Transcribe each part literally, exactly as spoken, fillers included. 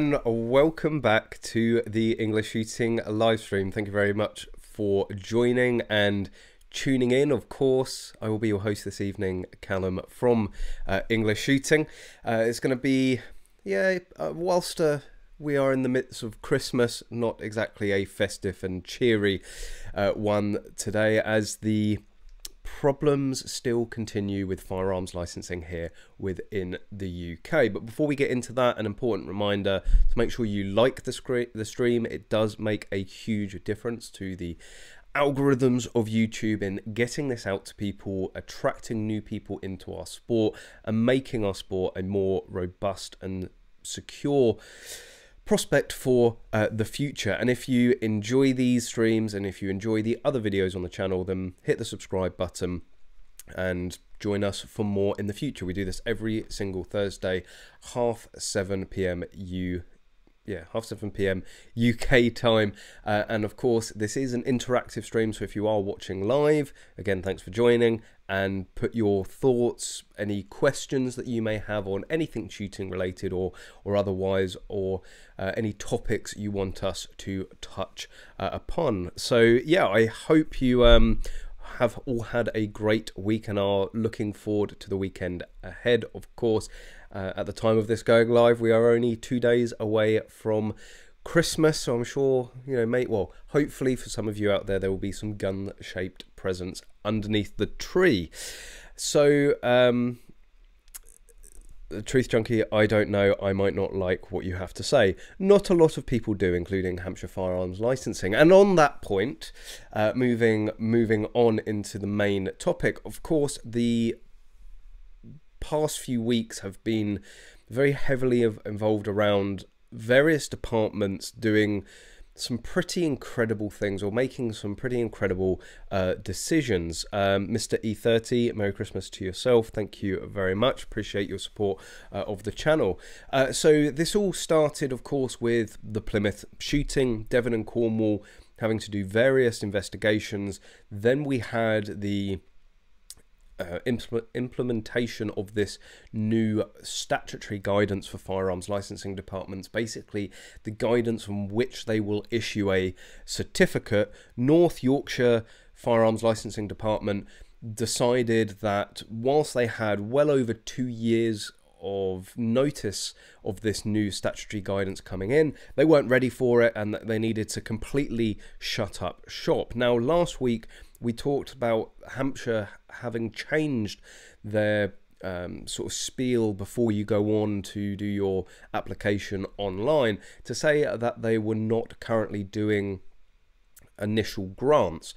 and welcome back to the English Shooting live stream. Thank you very much for joining and tuning in. Of course, I will be your host this evening, Callum from uh, English Shooting. Uh, it's going to be, yeah, uh, whilst uh, we are in the midst of Christmas, not exactly a festive and cheery uh, one today, as the problems still continue with firearms licensing here within the U K. But before we get into that, an important reminder to make sure you like the scre- the stream. It does make a huge difference to the algorithms of YouTube in getting this out to people, attracting new people into our sport, and making our sport a more robust and secure prospect for uh, the future. And if you enjoy these streams and if you enjoy the other videos on the channel, then hit the subscribe button and join us for more in the future. We do this every single Thursday, half seven p m U yeah half seven p m U K time, uh, and of course this is an interactive stream, so if you are watching live, again thanks for joining, and put your thoughts, any questions that you may have on anything shooting related or or otherwise, or uh, any topics you want us to touch uh, upon. So yeah, I hope you um have all had a great week and are looking forward to the weekend ahead. Of course, uh, at the time of this going live, we are only two days away from Christmas, so I'm sure, you know, mate, well, hopefully for some of you out there, there will be some gun-shaped presents underneath the tree. So, um, Truth Junkie, I don't know, I might not like what you have to say. Not a lot of people do, including Hampshire Firearms Licensing. And on that point, uh, moving moving on into the main topic, of course, the past few weeks have been very heavily involved around various departments doing some pretty incredible things or making some pretty incredible uh, decisions. Um, Mister E thirty, Merry Christmas to yourself. Thank you very much. Appreciate your support uh, of the channel. Uh, so this all started, of course, with the Plymouth shooting, Devon and Cornwall having to do various investigations. Then we had the Uh, impl implementation of this new statutory guidance for firearms licensing departments, basically the guidance from which they will issue a certificate. North Yorkshire Firearms Licensing Department decided that whilst they had well over two years of notice of this new statutory guidance coming in, they weren't ready for it and they needed to completely shut up shop. Now, last week, we talked about Hampshire having changed their um, sort of spiel before you go on to do your application online to say that they were not currently doing initial grants.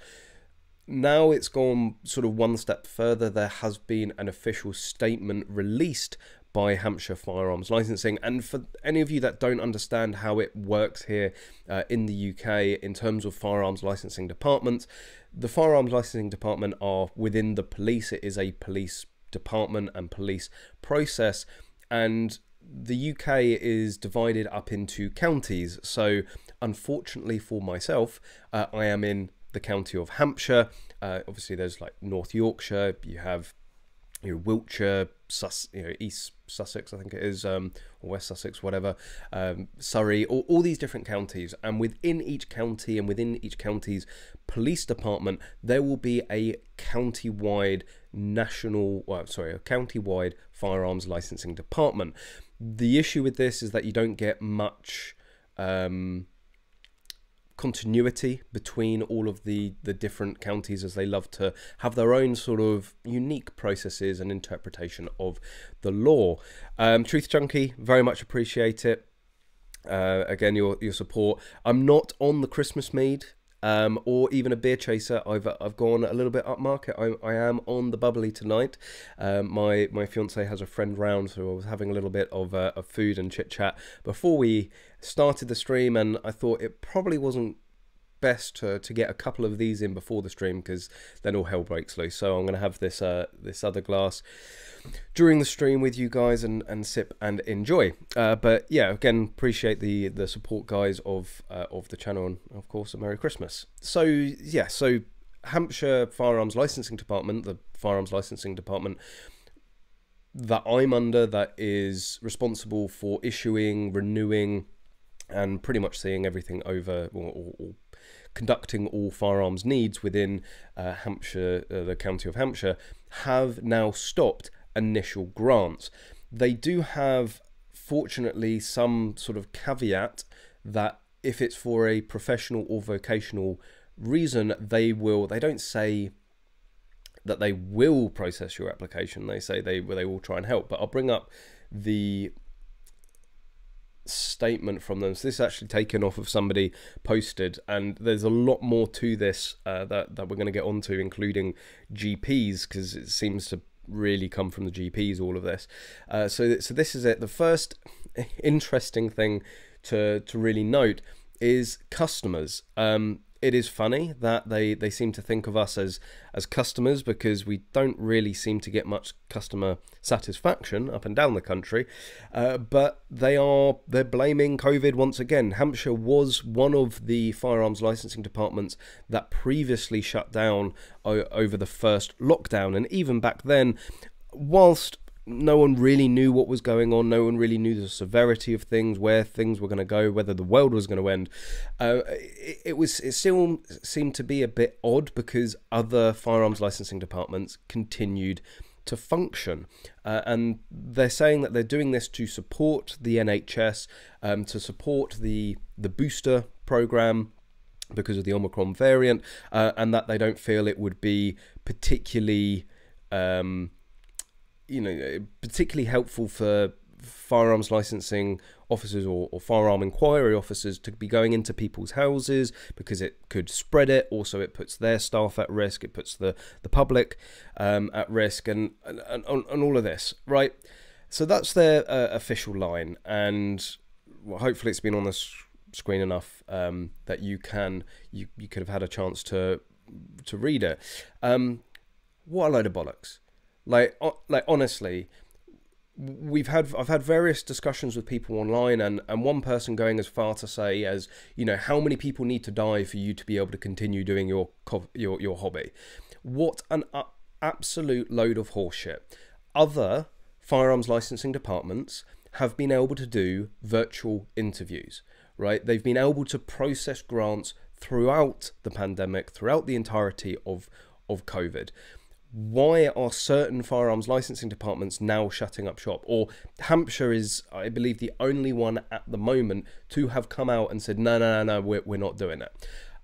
Now it's gone sort of one step further. There has been an official statement released by Hampshire Firearms Licensing. And for any of you that don't understand how it works here uh, in the U K in terms of firearms licensing departments, the firearms licensing department are within the police. It is a police department and police process. And the U K is divided up into counties. So unfortunately for myself, uh, I am in the county of Hampshire. Uh, obviously there's like North Yorkshire, you have you know, Wiltshire, Sus you know, East Sussex, I think it is, um, or West Sussex, whatever, um, Surrey, all, all these different counties. And within each county and within each county's police department, there will be a county-wide national, well, sorry, a county-wide firearms licensing department. The issue with this is that you don't get much um, continuity between all of the the different counties, as they love to have their own sort of unique processes and interpretation of the law. um Truth Junkie, very much appreciate it, uh again, your your support. I'm not on the Christmas mead um or even a beer chaser. I've i've gone a little bit upmarket. i, I am on the bubbly tonight. um my my fiance has a friend round, so I was having a little bit of, uh, of food and chit chat before we started the stream, and I thought it probably wasn't best to, to get a couple of these in before the stream, because then all hell breaks loose. So I'm going to have this uh this other glass during the stream with you guys and and sip and enjoy. Uh but yeah, again, appreciate the the support, guys, of uh, of the channel, and of course a Merry Christmas. So yeah, so Hampshire Firearms Licensing Department, the firearms licensing department, that I'm under that is responsible for issuing, renewing, and pretty much seeing everything over, or, or, or conducting all firearms needs within uh, Hampshire, uh, the county of Hampshire, have now stopped initial grants. They do have, fortunately, some sort of caveat that if it's for a professional or vocational reason, they will, they don't say that they will process your application. They say they, they will try and help. But I'll bring up the statement from them. So this is actually taken off of somebody posted, and there's a lot more to this uh, that, that we're going to get onto, including G Ps, because it seems to really come from the G Ps, all of this. Uh, so, so this is it. The first interesting thing to, to really note is customers. Um, It is funny that they, they seem to think of us as, as customers, because we don't really seem to get much customer satisfaction up and down the country. Uh, but they are, they're blaming COVID once again. Hampshire was one of the firearms licensing departments that previously shut down o over the first lockdown. And even back then, whilst no one really knew what was going on, no one really knew the severity of things, where things were going to go, whether the world was going to end, uh, it, it was it still seemed to be a bit odd, because other firearms licensing departments continued to function, uh, and they're saying that they're doing this to support the N H S, um, to support the the booster program because of the Omicron variant, uh, and that they don't feel it would be particularly um you know, particularly helpful for firearms licensing officers or, or firearm inquiry officers to be going into people's houses, because it could spread it. Also, it puts their staff at risk. It puts the, the public um, at risk, and, and, and, and all of this, right? So that's their uh, official line. And well, hopefully it's been on the screen enough um, that you can, you, you could have had a chance to, to read it. Um, what a load of bollocks. Like, like honestly, we've had I've had various discussions with people online, and and one person going as far to say as, you know, how many people need to die for you to be able to continue doing your your your hobby? What an absolute load of horseshit! Other firearms licensing departments have been able to do virtual interviews, right? They've been able to process grants throughout the pandemic, throughout the entirety of of COVID. Why are certain firearms licensing departments now shutting up shop? Or Hampshire is, I believe, the only one at the moment to have come out and said, no, no, no, no, we're, we're not doing it.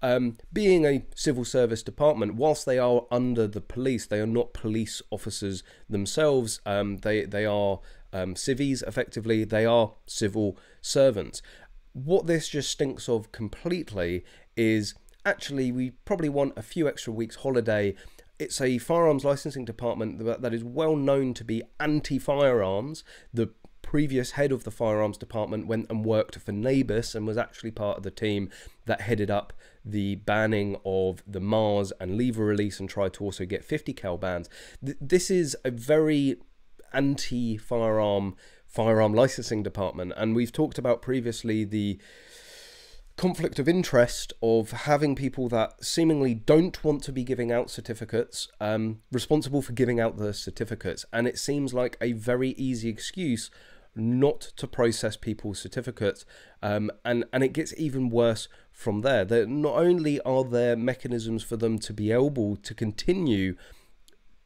Um, being a civil service department, whilst they are under the police, they are not police officers themselves. Um, they, they are um, civvies, effectively. They are civil servants. What this just stinks of completely is, actually, we probably want a few extra weeks holiday. It's a firearms licensing department that is well known to be anti-firearms. The previous head of the firearms department went and worked for Nabus and was actually part of the team that headed up the banning of the Mars and lever release, and tried to also get fifty cal bans. This is a very anti-firearm firearm licensing department, and we've talked about previously the conflict of interest of having people that seemingly don't want to be giving out certificates um, responsible for giving out the certificates. And it seems like a very easy excuse not to process people's certificates. Um, and, and it gets even worse from there. That not only are there mechanisms for them to be able to continue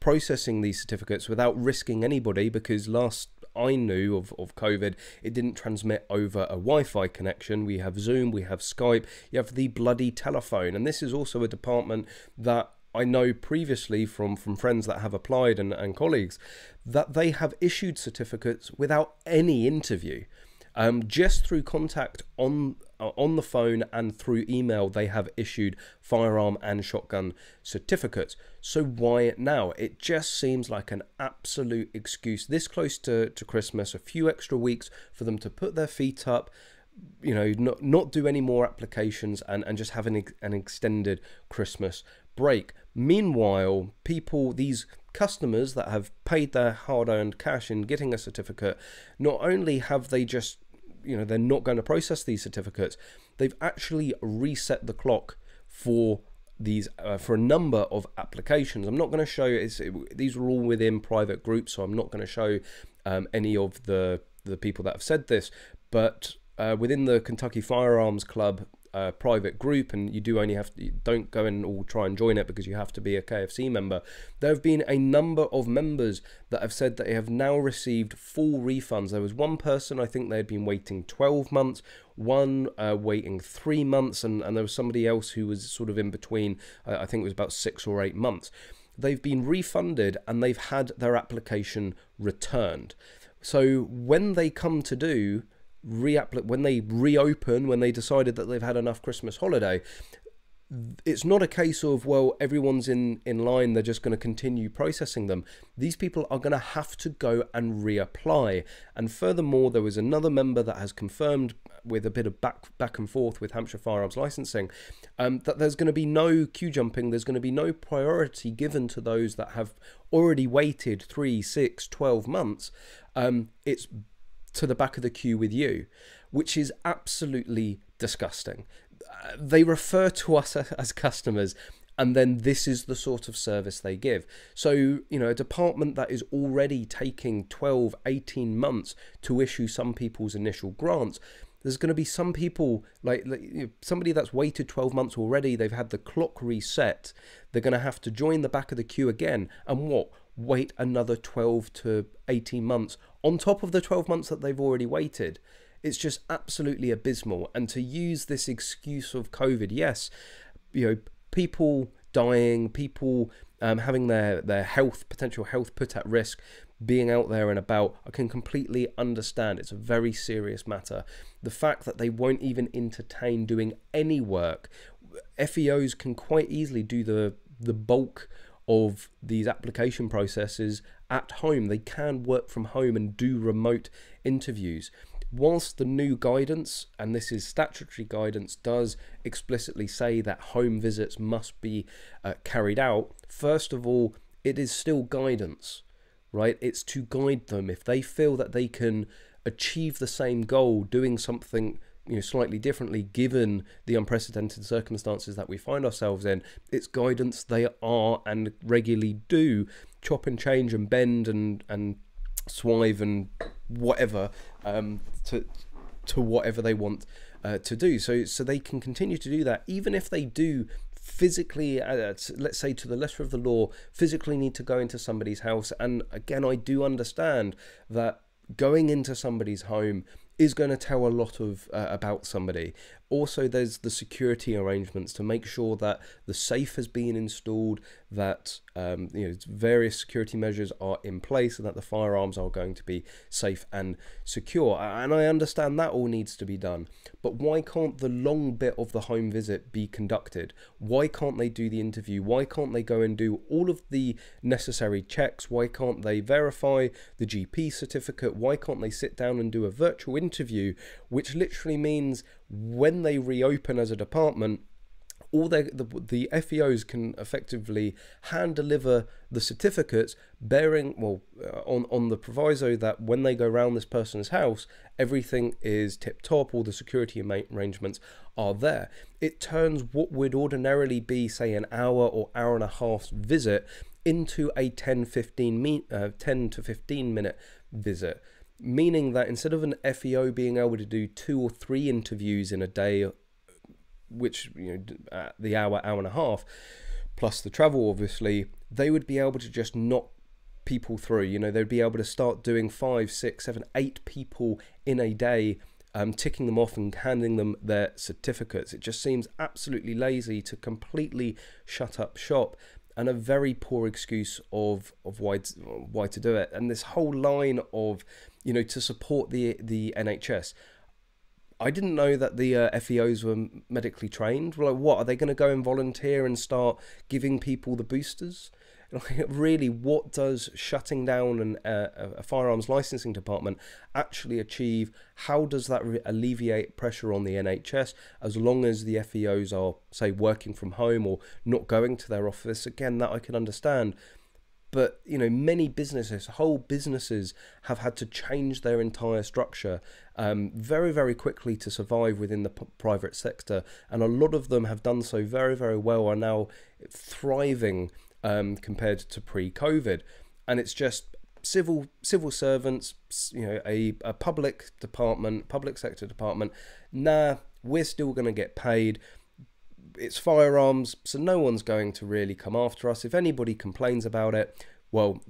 processing these certificates without risking anybody, because last I knew of, of COVID, it didn't transmit over a Wi-Fi connection. We have Zoom, we have Skype, you have the bloody telephone. And this is also a department that I know previously from, from friends that have applied and, and colleagues, that they have issued certificates without any interview. Um, just through contact on uh, on the phone and through email, they have issued firearm and shotgun certificates. So why now? It just seems like an absolute excuse. This close to, to Christmas, a few extra weeks for them to put their feet up, you know, not, not do any more applications, and, and just have an, an extended Christmas break. Meanwhile, people, these customers that have paid their hard-earned cash in getting a certificate, not only have they just, you know, they're not going to process these certificates, they've actually reset the clock for these uh, for a number of applications. I'm not going to show it's, it, these are all within private groups, so I'm not going to show um, any of the the people that have said this, but uh, within the Kentucky Firearms Club uh, private group, and you do only have to, don't go and all try and join it because you have to be a K F C member. There have been a number of members that have said that they have now received full refunds. There was one person, I think they had been waiting twelve months, one uh, waiting three months, and, and there was somebody else who was sort of in between, uh, I think it was about six or eight months. They've been refunded and they've had their application returned. So when they come to do, reapply, when they reopen, when they decided that they've had enough Christmas holiday, it's not a case of, well, everyone's in, in line, they're just going to continue processing them. These people are going to have to go and reapply. And furthermore, there was another member that has confirmed with a bit of back back and forth with Hampshire Firearms Licensing, um, that there's going to be no queue jumping, there's going to be no priority given to those that have already waited three, six, twelve months. Um, it's to the back of the queue with you, which is absolutely disgusting. Uh, they refer to us as, as customers, and then this is the sort of service they give. So, you know, a department that is already taking twelve, eighteen months to issue some people's initial grants, there's going to be some people, like, like you know, somebody that's waited twelve months already, they've had the clock reset, they're going to have to join the back of the queue again, and what? Wait another twelve to eighteen months on top of the twelve months that they've already waited. It's just absolutely abysmal. And to use this excuse of COVID, yes, you know, people dying, people um, having their, their health, potential health put at risk, being out there and about, I can completely understand. It's a very serious matter. The fact that they won't even entertain doing any work, F E Os can quite easily do the, the bulk of these application processes at home. They can work from home and do remote interviews. Whilst the new guidance, and this is statutory guidance, does explicitly say that home visits must be uh, carried out, first of all, it is still guidance, right? It's to guide them. If they feel that they can achieve the same goal doing something, you know, slightly differently given the unprecedented circumstances that we find ourselves in, it's guidance. They are and regularly do chop and change and bend and and swive and whatever um to to whatever they want uh, to do, so so they can continue to do that, even if they do physically, uh, let's say to the letter of the law, physically need to go into somebody's house. And again, I do understand that going into somebody's home is going to tell a lot of uh, about somebody. Also, there's the security arrangements to make sure that the safe has been installed, that um, you know, various security measures are in place, and that the firearms are going to be safe and secure. And I understand that all needs to be done, but why can't the long bit of the home visit be conducted? Why can't they do the interview? Why can't they go and do all of the necessary checks? Why can't they verify the G P certificate? Why can't they sit down and do a virtual interview, which literally means when they reopen as a department, all the, the, the F E Os can effectively hand deliver the certificates, bearing, well, uh, on, on the proviso that when they go round this person's house, everything is tip top, all the security arrangements are there. It turns what would ordinarily be, say, an hour or hour and a half visit into a ten to fifteen minute visit. Meaning that instead of an F E O being able to do two or three interviews in a day, which, you know, at the hour, hour and a half, plus the travel, obviously, they would be able to just knock people through. You know, they'd be able to start doing five, six, seven, eight people in a day, um, ticking them off and handing them their certificates. It just seems absolutely lazy to completely shut up shop, and a very poor excuse of of why to, why to do it. And this whole line of, you know, to support the the N H S. I didn't know that the uh, F E Os were medically trained. Like, what are they going to go and volunteer and start giving people the boosters? Like, really, what does shutting down an, uh, a firearms licensing department actually achieve? How does that alleviate pressure on the N H S? As long as the F E Os are, say, working from home or not going to their office, again, that I can understand. But, you know, many businesses, whole businesses have had to change their entire structure um, very, very quickly to survive within the p private sector. And a lot of them have done so very, very well, are now thriving um, compared to pre-COVID. And it's just civil civil servants, you know, a, a public department, public sector department. Nah, we're still going to get paid. It's firearms, so no one's going to really come after us. If anybody complains about it, well,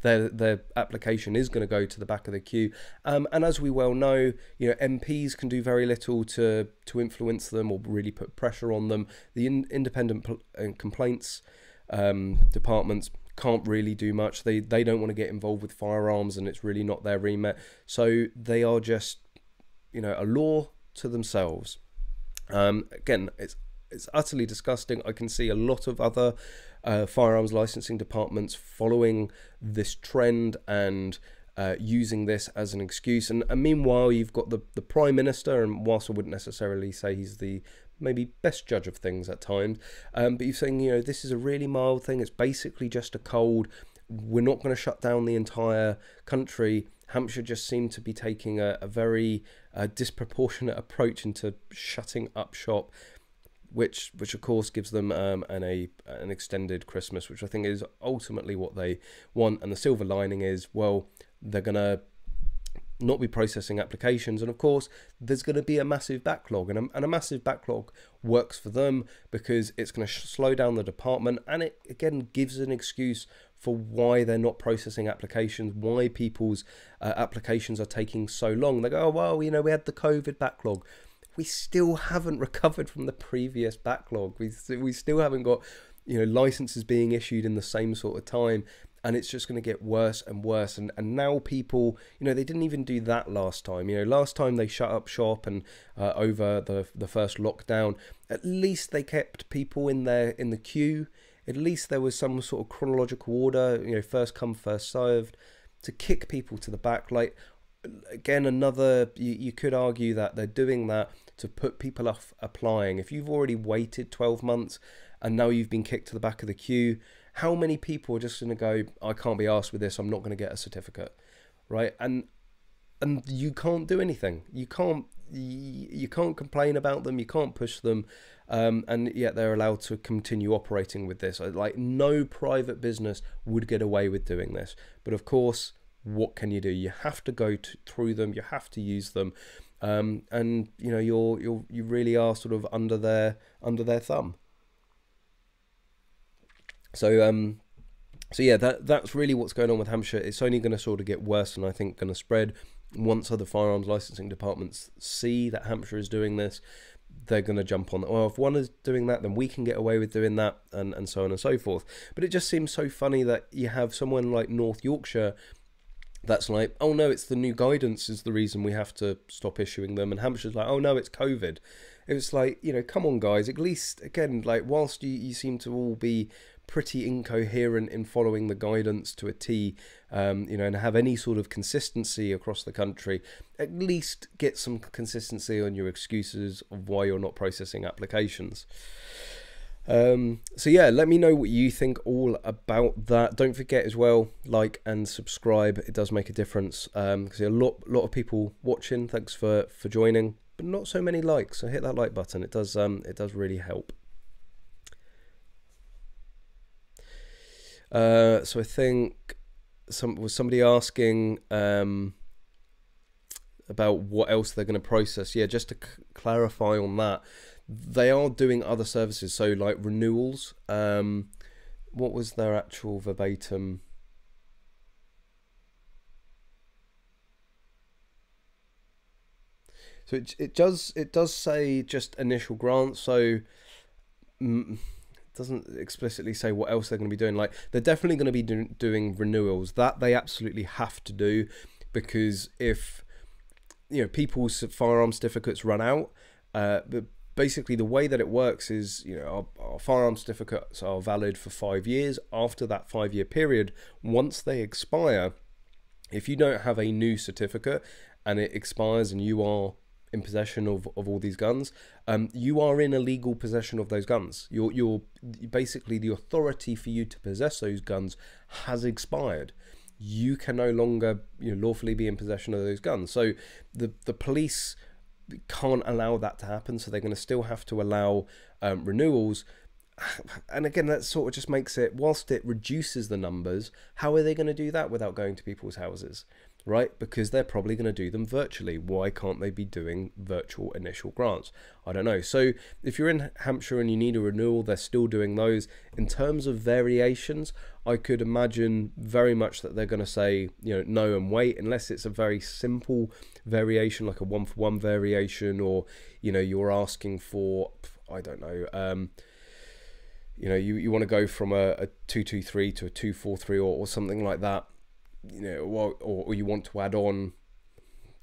their their application is going to go to the back of the queue. Um, and as we well know, you know, M Ps can do very little to to influence them or really put pressure on them. The in, independent complaints um, departments can't really do much. They they don't want to get involved with firearms, and it's really not their remit. So they are just, you know, a law to themselves. Um, again, it's. It's utterly disgusting. I can see a lot of other uh, firearms licensing departments following this trend and uh, using this as an excuse. And, and meanwhile, you've got the, the Prime Minister, and whilst I wouldn't necessarily say he's the maybe best judge of things at times, um, but you're saying, you know, this is a really mild thing. It's basically just a cold. We're not going to shut down the entire country. Hampshire just seemed to be taking a, a very uh, disproportionate approach into shutting up shop, which which of course gives them um, an a an extended Christmas, which I think is ultimately what they want. And the silver lining is, well, they're gonna not be processing applications, and of course there's going to be a massive backlog, and a, and a massive backlog works for them because it's going to slow down the department, and it again gives an excuse for why they're not processing applications, why people's uh, applications are taking so long. They go, oh, well, you know, we had the COVID backlog. We still haven't recovered from the previous backlog. We, we still haven't got, you know, licenses being issued in the same sort of time. And it's just going to get worse and worse. And, and now people, you know, they didn't even do that last time. You know, last time they shut up shop and uh, over the, the first lockdown, at least they kept people in their, in the queue. At least there was some sort of chronological order, you know, first come, first served, to kick people to the back. Like, again, another, you, you could argue that they're doing that to put people off applying. If you've already waited twelve months and now you've been kicked to the back of the queue, how many people are just going to go, I can't be arsed with this, I'm not going to get a certificate, right? And and you can't do anything. You can't you can't complain about them. You can't push them, um, and yet they're allowed to continue operating with this. Like, no private business would get away with doing this. But of course, what can you do? You have to go to, through them. You have to use them. Um, and you know, you're you're you really are sort of under their under their thumb. So um, so yeah, that that's really what's going on with Hampshire. It's only going to sort of get worse, and I think going to spread. Once other firearms licensing departments see that Hampshire is doing this, they're going to jump on. Well, if one is doing that, then we can get away with doing that, and and so on and so forth. But it just seems so funny that you have someone like North Yorkshire that's like, oh no, it's the new guidance is the reason we have to stop issuing them, and Hampshire's like, oh no, it's COVID. It was like, you know, come on guys, at least, again, like, whilst you, you seem to all be pretty incoherent in following the guidance to a T, um, you know, and have any sort of consistency across the country, at least get some consistency on your excuses of why you're not processing applications. Um, so yeah, let me know what you think all about that. Don't forget as well, like and subscribe. It does make a difference, um, because a lot lot of people watching. Thanks for for joining, but not so many likes. So hit that like button. It does um it does really help. Uh, so I think some was somebody asking um about what else they're going to process. Yeah, just to c clarify on that. They are doing other services, so like renewals. Um, what was their actual verbatim? So it it does it does say just initial grants. So mm, doesn't explicitly say what else they're going to be doing. Like, they're definitely going to be do doing renewals. That they absolutely have to do, because if, you know, people's firearm certificates run out, uh, but basically, the way that it works is, you know, our, our firearm certificates are valid for five years. After that five-year period, once they expire, if you don't have a new certificate and it expires and you are in possession of, of all these guns, um, you are in illegal possession of those guns. You're, you're basically, the authority for you to possess those guns has expired. You can no longer, you know, lawfully be in possession of those guns. So the, the police can't allow that to happen. So they're going to still have to allow um, renewals. And again, that sort of just makes it, whilst it reduces the numbers, how are they going to do that without going to people's houses, right? Because they're probably going to do them virtually. Why can't they be doing virtual initial grants? I don't know. So if you're in Hampshire and you need a renewal, they're still doing those. In terms of variations, I could imagine very much that they're going to say, you know, no and wait, unless it's a very simple variation, like a one-for-one variation, or, you know, you're asking for, I don't know, um, you know, you, you want to go from a, a two two three to a two four three, or, or something like that. You know, or, or you want to add on,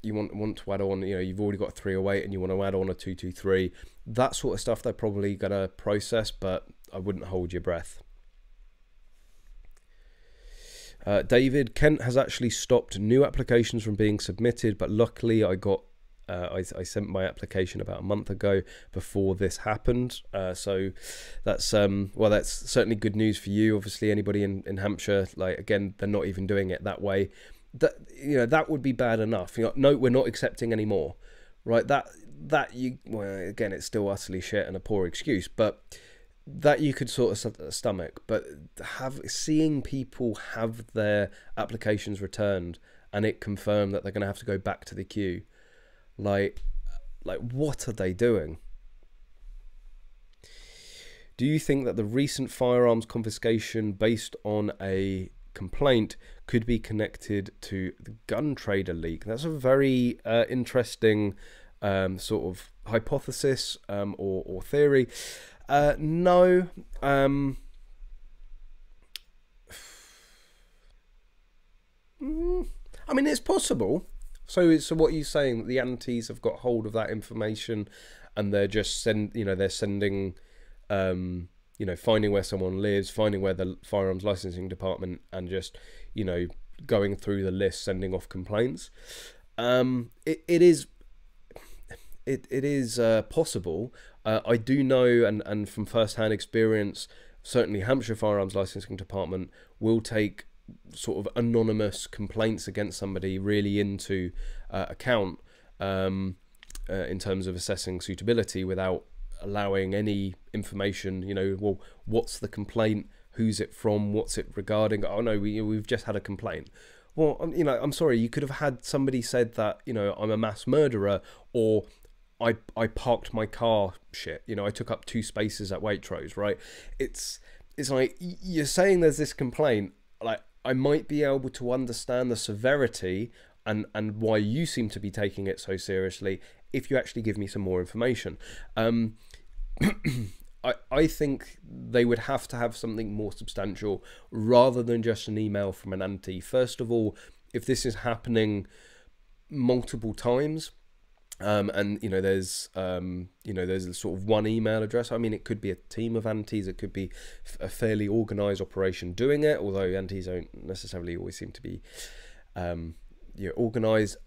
you want want to add on, you know, you've already got a three oh eight and you want to add on a two two three. That sort of stuff they're probably going to process, but I wouldn't hold your breath. Uh, David, Kent has actually stopped new applications from being submitted, but luckily I got, uh, I, I sent my application about a month ago before this happened. Uh, so that's, um, well, that's certainly good news for you. Obviously, anybody in, in Hampshire, like, again, they're not even doing it that way. That, you know, that would be bad enough. You know, no, we're not accepting any more, right? That, that you, well, again, it's still utterly shit and a poor excuse, but that you could sort of stomach. But have, seeing people have their applications returned and it confirmed that they're going to have to go back to the queue, like, like what are they doing? Do you think that the recent firearms confiscation based on a complaint could be connected to the gun trader leak? That's a very uh, interesting um, sort of hypothesis um, or, or theory. Uh, no. Um, I mean, it's possible. So, so what are you saying? That the antis have got hold of that information, and they're just send, you know, they're sending, um, you know, finding where someone lives, finding where the firearms licensing department, and just, you know, going through the list, sending off complaints. Um, it it is, it it is uh, possible. Uh, I do know, and and from first-hand experience, certainly Hampshire Firearms Licensing Department will take sort of anonymous complaints against somebody really into uh, account um, uh, in terms of assessing suitability, without allowing any information. You know, well, what's the complaint? Who's it from? What's it regarding? Oh no, we, we've just had a complaint. Well, I'm, you know, I'm sorry. You could have had somebody said that, you know, I'm a mass murderer, or I I parked my car shit. You know, I took up two spaces at Waitrose. Right? It's it's like you're saying there's this complaint, like, I might be able to understand the severity and, and why you seem to be taking it so seriously if you actually give me some more information. Um, I, I think they would have to have something more substantial rather than just an email from an anti. First of all, if this is happening multiple times, um, and, you know, there's, um, you know, there's sort of one email address. I mean, it could be a team of antis. It could be a fairly organised operation doing it, although antis don't necessarily always seem to be, um, you know, organised.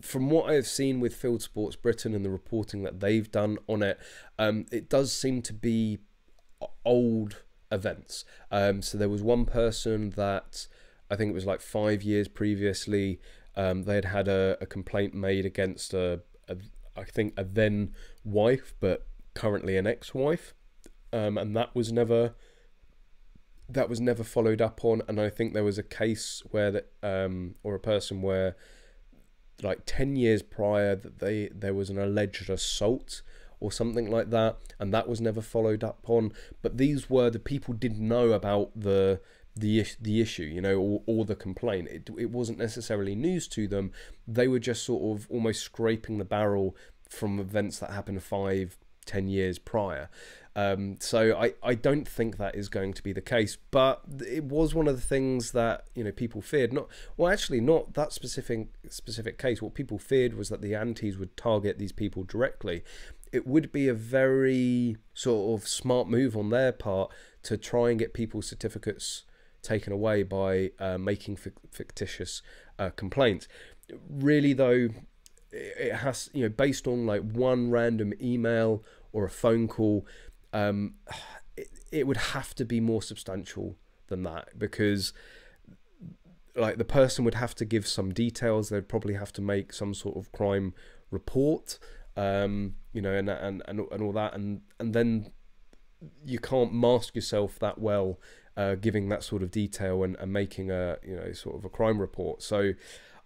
From what I've seen with Field Sports Britain and the reporting that they've done on it, um, it does seem to be old events. Um, so there was one person that I think it was like five years previously, um, they had had a, a complaint made against a, a, I think a then wife, but currently an ex-wife, um, and that was never that was never followed up on. And I think there was a case where that, um, or a person where, like ten years prior, that they there was an alleged assault or something like that, and that was never followed up on. But these were the people did know about the the the issue, you know, or, or the complaint. It, it wasn't necessarily news to them. They were just sort of almost scraping the barrel from events that happened five, ten years prior. Um, so I, I don't think that is going to be the case, but it was one of the things that, you know, people feared. Not, well, actually not that specific specific case. What people feared was that the antis would target these people directly. It would be a very sort of smart move on their part to try and get people's certificates taken away by uh, making fictitious uh, complaints. Really, though, it has, you know, based on like one random email or a phone call, um, it, it would have to be more substantial than that, because like the person would have to give some details. They'd probably have to make some sort of crime report, um, you know, and, and, and, and all that. And, and then you can't mask yourself that well, uh, giving that sort of detail and, and making a, you know, sort of a crime report. So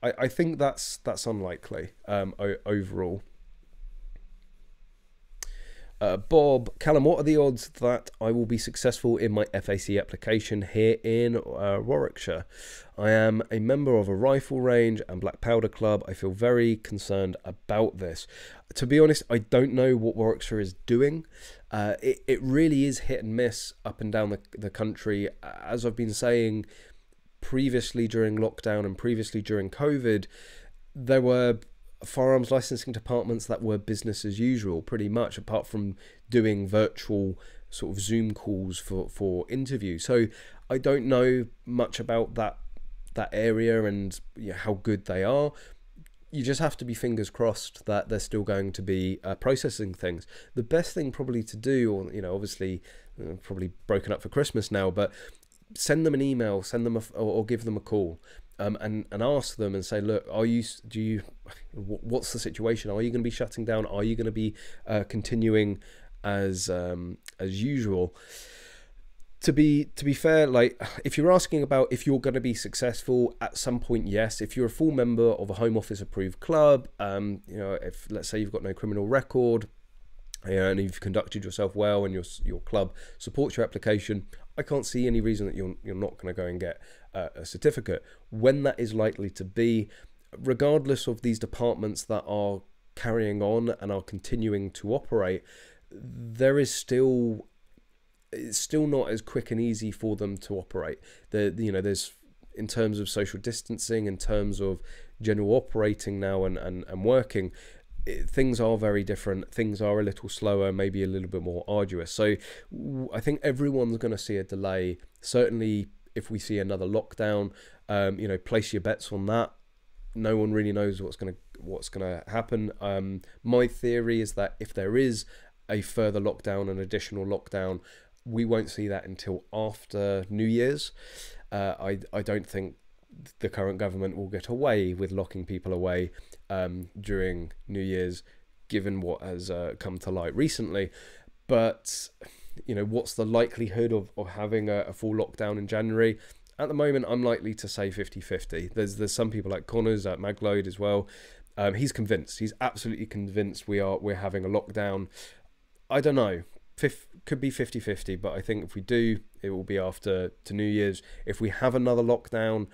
I, I think that's, that's unlikely, um, o overall. Uh, Bob, Callum, what are the odds that I will be successful in my F A C application here in uh, Warwickshire? I am a member of a rifle range and black powder club. I feel very concerned about this. To be honest, I don't know what Warwickshire is doing. Uh, it, it really is hit and miss up and down the, the country. As I've been saying previously during lockdown and previously during COVID, there were firearms licensing departments that were business as usual, pretty much, apart from doing virtual sort of Zoom calls for for interviews. So I don't know much about that that area and, you know, how good they are. You just have to be fingers crossed that they're still going to be uh, processing things. The best thing probably to do, or, you know, obviously, you know, probably broken up for Christmas now, but send them an email, send them a, or, or give them a call. Um, and, and ask them and say, look, are you, do you, what's the situation? Are you going to be shutting down? Are you going to be uh, continuing as um, as usual? To be to be fair, like, if you're asking about if you're going to be successful at some point, yes. If you're a full member of a Home Office approved club, um, you know, if let's say you've got no criminal record, you know, and you've conducted yourself well, and your your club supports your application, I can't see any reason that you're you're not going to go and get uh, a certificate. When that is likely to be, regardless of these departments that are carrying on and are continuing to operate, there is still, it's still not as quick and easy for them to operate. The, you know, there's, in terms of social distancing, in terms of general operating now and and, and working, things are very different. Things are a little slower, maybe a little bit more arduous. So I think everyone's going to see a delay. Certainly, if we see another lockdown, um, you know, place your bets on that. No one really knows what's going to what's going to happen. Um, my theory is that if there is a further lockdown, an additional lockdown, we won't see that until after New Year's. Uh, I I don't think the current government will get away with locking people away um, during New Year's, given what has uh, come to light recently. But, you know, what's the likelihood of, of having a, a full lockdown in January? At the moment, I'm likely to say fifty fifty. There's, there's some people like Connors at Magload as well. Um, he's convinced. He's absolutely convinced we are, we're having a lockdown. I don't know. Fifth, could be fifty fifty, but I think if we do, it will be after to New Year's. If we have another lockdown,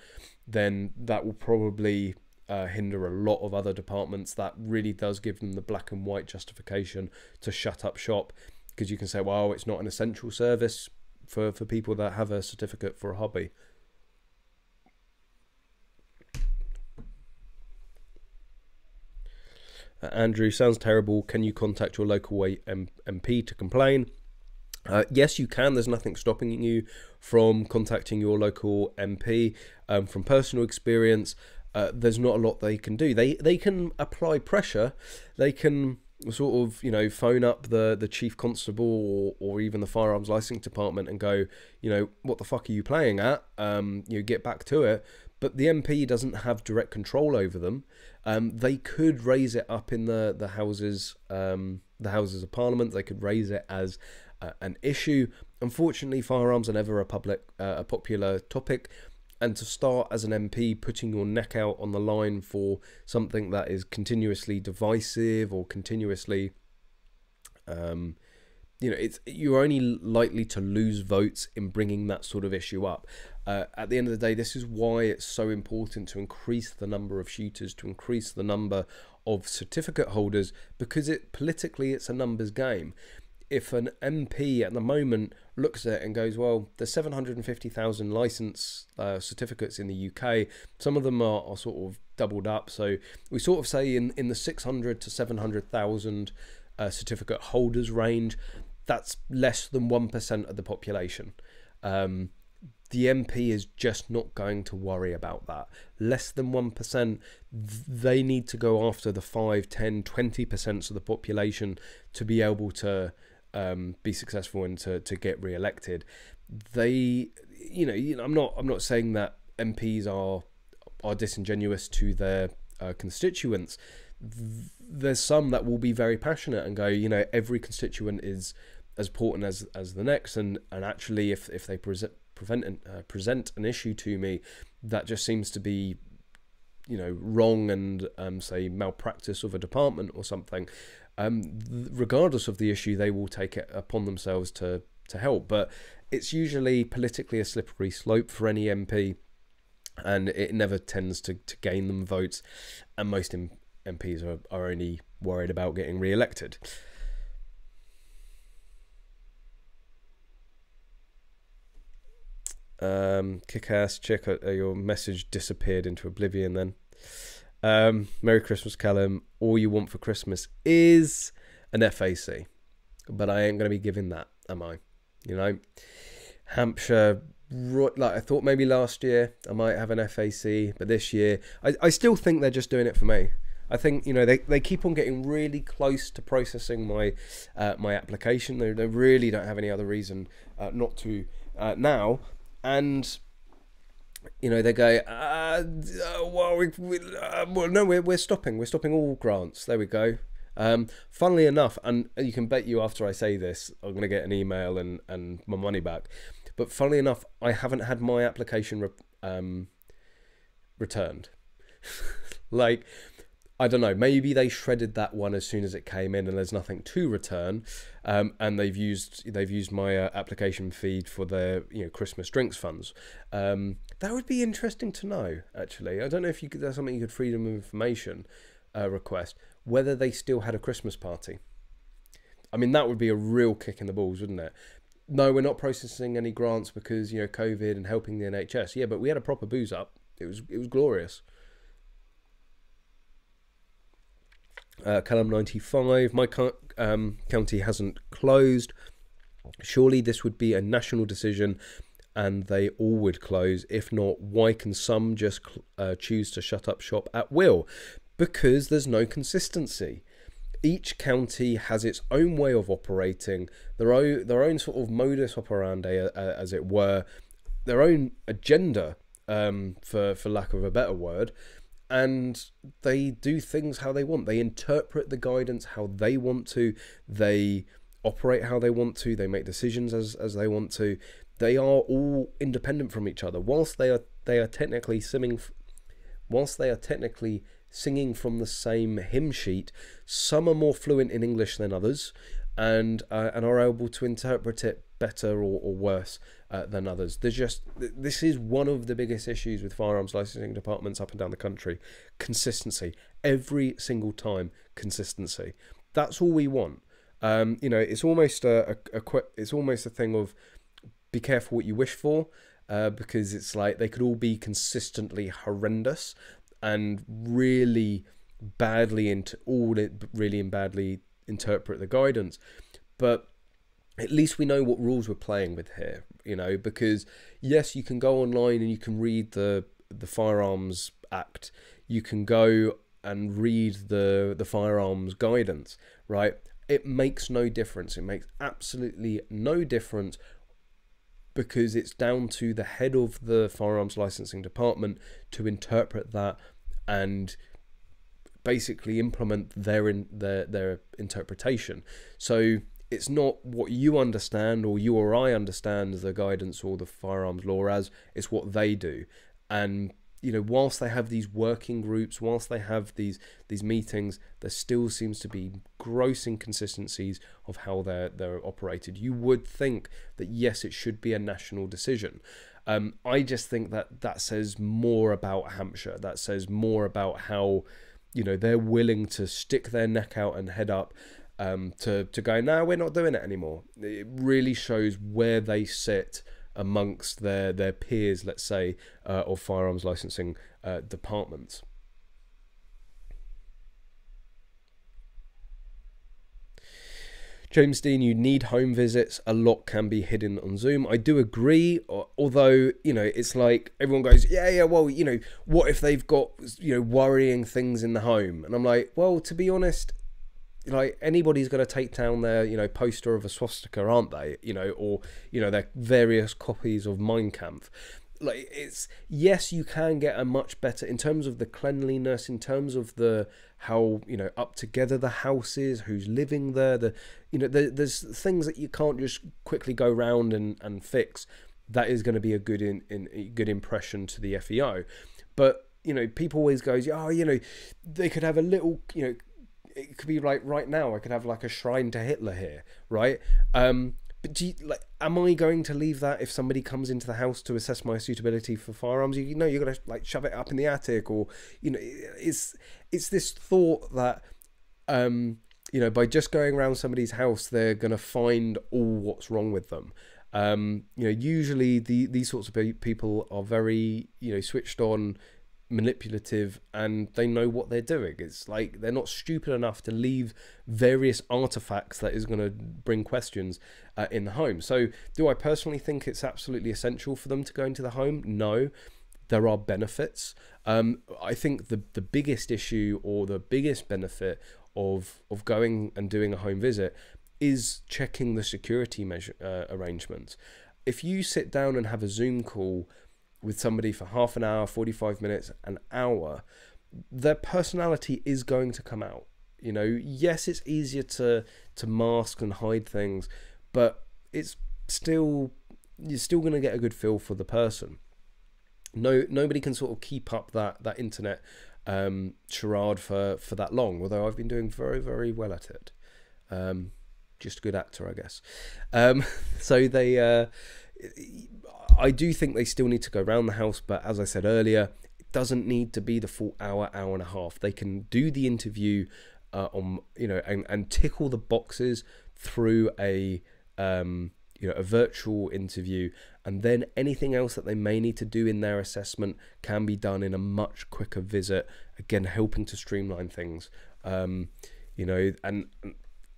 then that will probably uh, hinder a lot of other departments. That really does give them the black and white justification to shut up shop, because you can say, well, it's not an essential service for, for people that have a certificate for a hobby. Andrew, sounds terrible. Can you contact your local M P to complain? Uh, yes, you can. There's nothing stopping you from contacting your local M P. Um, from personal experience, uh, there's not a lot they can do. They they can apply pressure. They can sort of, you know, phone up the the chief constable or, or even the firearms licensing department and go, you know, what the fuck are you playing at? Um, you know, get back to it. But the M P doesn't have direct control over them. Um, they could raise it up in the the houses, um, the houses of parliament. They could raise it as uh, an issue. Unfortunately, firearms are never a public, uh, a popular topic. And to start as an M P putting your neck out on the line for something that is continuously divisive or continuously, um, you know, it's you're only likely to lose votes in bringing that sort of issue up. Uh, at the end of the day, this is why it's so important to increase the number of shooters, to increase the number of certificate holders, because it politically it's a numbers game. If an M P at the moment looks at it and goes, well, there's seven hundred fifty thousand license uh, certificates in the U K, some of them are, are sort of doubled up, so we sort of say in, in the six hundred to seven hundred thousand uh, certificate holders range, that's less than one percent of the population. Um, The M P is just not going to worry about that. Less than one percent, they need to go after the five, ten, twenty percent of the population to be able to um, be successful and to, to get re-elected. They, you know, you know, I'm not, I'm not saying that M Ps are, are disingenuous to their uh, constituents. There's some that will be very passionate and go, you know, every constituent is as important as, as the next. And, and actually, if, if they present, Prevent an, uh, present an issue to me that just seems to be, you know, wrong and um, say malpractice of a department or something, um, regardless of the issue, they will take it upon themselves to to help. But it's usually politically a slippery slope for any M P, and it never tends to, to gain them votes. And most M Ps are, are only worried about getting re-elected. Um, Kick-ass chick, uh, your message disappeared into oblivion then. Um, Merry Christmas, Callum. All you want for Christmas is an F A C. But I ain't going to be giving that, am I? You know? Hampshire, right, like I thought maybe last year I might have an F A C, but this year, I, I still think they're just doing it for me. I think, you know, they, they keep on getting really close to processing my uh, my application. They, they really don't have any other reason uh, not to uh, now. And, you know, they go, uh, well, we, we, uh, well, no, we're, we're stopping. We're stopping all grants. There we go. Um, funnily enough, and you can bet you after I say this, I'm going to get an email and, and my money back. But funnily enough, I haven't had my application re um, returned. Like, I don't know, maybe they shredded that one as soon as it came in and there's nothing to return, um, and they've used they've used my uh, application feed for their, you know, Christmas drinks funds. Um, that would be interesting to know, actually. I don't know if you could, that's something you could freedom of information uh, request, whether they still had a Christmas party. I mean, that would be a real kick in the balls, wouldn't it? No, we're not processing any grants because, you know, COVID and helping the N H S. Yeah, but we had a proper booze up. It was, it was glorious. Uh, Callum ninety-five, my um, county hasn't closed. Surely this would be a national decision and they all would close. If not, why can some just uh, choose to shut up shop at will? Because there's no consistency. Each county has its own way of operating, their own, their own sort of modus operandi, uh, as it were, their own agenda, um, for, for lack of a better word. And they do things how they want. They interpret the guidance how they want to. They operate how they want to. They make decisions as, as they want to. They are all independent from each other. Whilst they are they are technically singing, whilst they are technically singing from the same hymn sheet, some are more fluent in English than others, and uh, and are able to interpret it better or, or worse uh, than others. There's just, this is one of the biggest issues with firearms licensing departments up and down the country. Consistency. Every single time, consistency. That's all we want. Um, you know, it's almost a, a, a it's almost a thing of be careful what you wish for, uh, because it's like they could all be consistently horrendous and really badly into all it really and badly interpret the guidance, but at least we know what rules we're playing with here, you know, because yes, you can go online and you can read the the Firearms Act, you can go and read the the firearms guidance, right? It makes no difference. It makes absolutely no difference, because it's down to the head of the firearms licensing department to interpret that and basically implement their in their their interpretation. So it's not what you understand or you or I understand the guidance or the firearms law as, it's what they do. And, you know, whilst they have these working groups, whilst they have these these meetings, there still seems to be gross inconsistencies of how they're, they're operated. You would think that, yes, it should be a national decision. Um, I just think that that says more about Hampshire. That says more about how, you know, they're willing to stick their neck out and head up um, to, to go, no, we're not doing it anymore. It really shows where they sit amongst their, their peers, let's say, uh, of firearms licensing uh, departments. James Dean, you need home visits. A lot can be hidden on Zoom. I do agree, although, you know, it's like everyone goes, yeah, yeah, well, you know, what if they've got, you know, worrying things in the home? And I'm like, well, to be honest, like anybody's going to take down their, you know, poster of a swastika, aren't they? You know, or, you know, their various copies of Mein Kampf. Like, it's, yes, you can get a much better, in terms of the cleanliness, in terms of the, how, you know, up together the house is, who's living there, the, you know, the, there's things that you can't just quickly go round and, and fix. That is going to be a good in, in a good impression to the F E O. But, you know, people always goes, oh, you know, they could have a little, you know, it could be like right now, I could have like a shrine to Hitler here, right? Um, But do you, like, am I going to leave that if somebody comes into the house to assess my suitability for firearms? You know, you're going to like shove it up in the attic, or, you know, it's it's this thought that, um, you know, by just going around somebody's house, they're going to find all what's wrong with them. Um, you know, usually the these sorts of people are very, you know, switched on, manipulative, and they know what they're doing. It's like they're not stupid enough to leave various artifacts that is going to bring questions uh, in the home. So do I personally think it's absolutely essential for them to go into the home? No, there are benefits. um I think the the biggest issue, or the biggest benefit of of going and doing a home visit, is checking the security measure uh, arrangements. If you sit down and have a Zoom call with somebody for half an hour, forty-five minutes, an hour, their personality is going to come out. You know, yes, it's easier to to mask and hide things, but it's still, you're still going to get a good feel for the person. No, nobody can sort of keep up that that internet um, charade for for that long. Although I've been doing very, very well at it. Um, just a good actor, I guess. Um, so they. Uh, I do think they still need to go around the house, but as I said earlier, it doesn't need to be the full hour, hour and a half. They can do the interview uh, on, you know, and, and tick all the boxes through a, um, you know, a virtual interview, and then anything else that they may need to do in their assessment can be done in a much quicker visit. Again, helping to streamline things, um, you know, and. and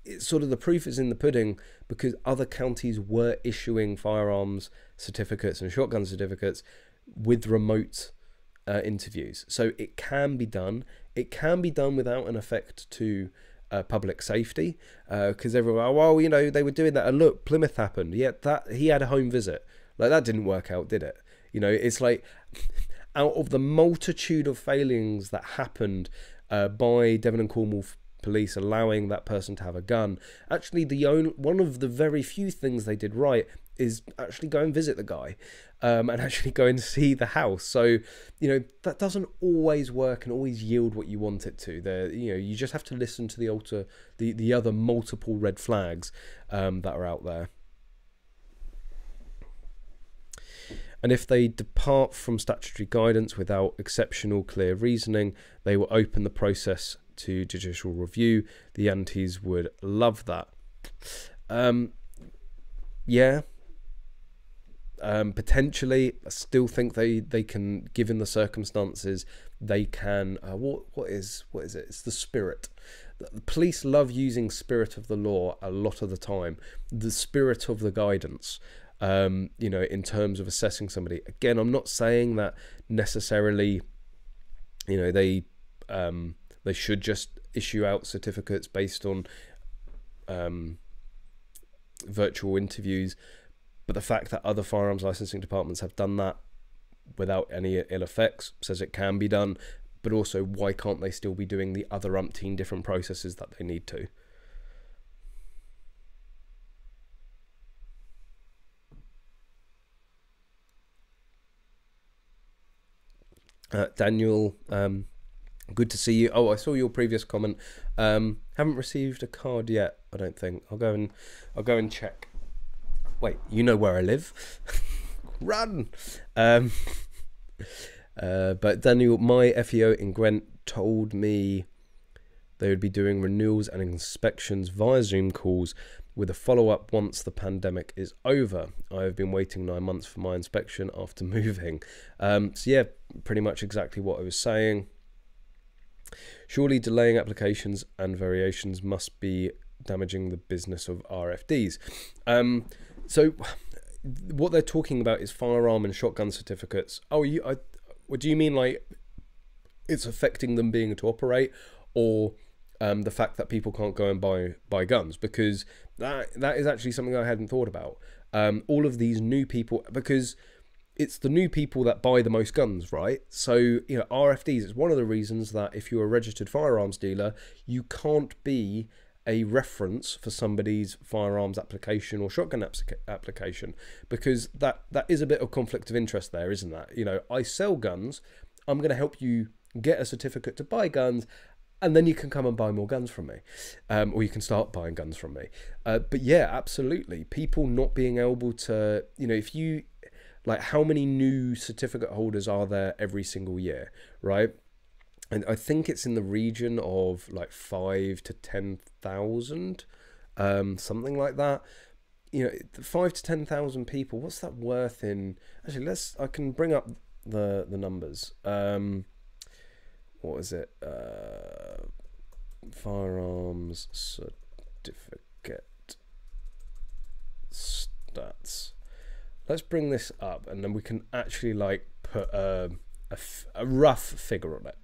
it's sort of the proof is in the pudding, because other counties were issuing firearms certificates and shotgun certificates with remote uh, interviews. So it can be done. It can be done without an effect to uh, public safety, because uh, everyone, well, you know, they were doing that, and look, Plymouth happened. Yeah, that he had a home visit. Like, that didn't work out, did it? You know, it's like out of the multitude of failings that happened uh, by Devon and Cornwall police allowing that person to have a gun, actually the only one of the very few things they did right is actually go and visit the guy, um, and actually go and see the house. So, you know, that doesn't always work and always yield what you want it to. There, you know, you just have to listen to the alter the the other multiple red flags um, that are out there. And if they depart from statutory guidance without exceptional clear reasoning, they will open the process to judicial review. The antis would love that. Um, yeah. Um, potentially, I still think they they can, given the circumstances, they can. Uh, what what is what is it? It's the spirit. The police love using spirit of the law a lot of the time. The spirit of the guidance. Um, you know, in terms of assessing somebody. Again, I'm not saying that necessarily. You know, they. Um, They should just issue out certificates based on um, virtual interviews. But the fact that other firearms licensing departments have done that without any ill effects says it can be done. But also, why can't they still be doing the other umpteen different processes that they need to? Uh, Daniel... Um, Good to see you. Oh, I saw your previous comment. Um, haven't received a card yet, I don't think. I'll go and I'll go and check. Wait, you know where I live. Run. Um, uh, but Daniel, my F E O in Gwent told me they would be doing renewals and inspections via Zoom calls with a follow-up once the pandemic is over. I have been waiting nine months for my inspection after moving. Um, so yeah, pretty much exactly what I was saying. Surely delaying applications and variations must be damaging the business of R F Ds. Um, so what they're talking about is firearm and shotgun certificates. Oh, you, I, what do you mean, like it's affecting them being able to operate, or um, the fact that people can't go and buy buy guns? Because that that is actually something I hadn't thought about. Um, all of these new people, because it's the new people that buy the most guns, right? So, you know, R F Ds is one of the reasons that if you're a registered firearms dealer, you can't be a reference for somebody's firearms application or shotgun application, because that that is a bit of conflict of interest there, isn't that? You know, I sell guns, I'm going to help you get a certificate to buy guns, and then you can come and buy more guns from me, um, or you can start buying guns from me. Uh, but yeah, absolutely. People not being able to, you know, if you, like, how many new certificate holders are there every single year, right? And I think it's in the region of like five to ten thousand, um, something like that. You know, five to ten thousand people. What's that worth in? Actually, let's. I can bring up the the numbers. Um, what is it? Uh, firearms certificate stats. Let's bring this up, and then we can actually like put a a, f a rough figure on it.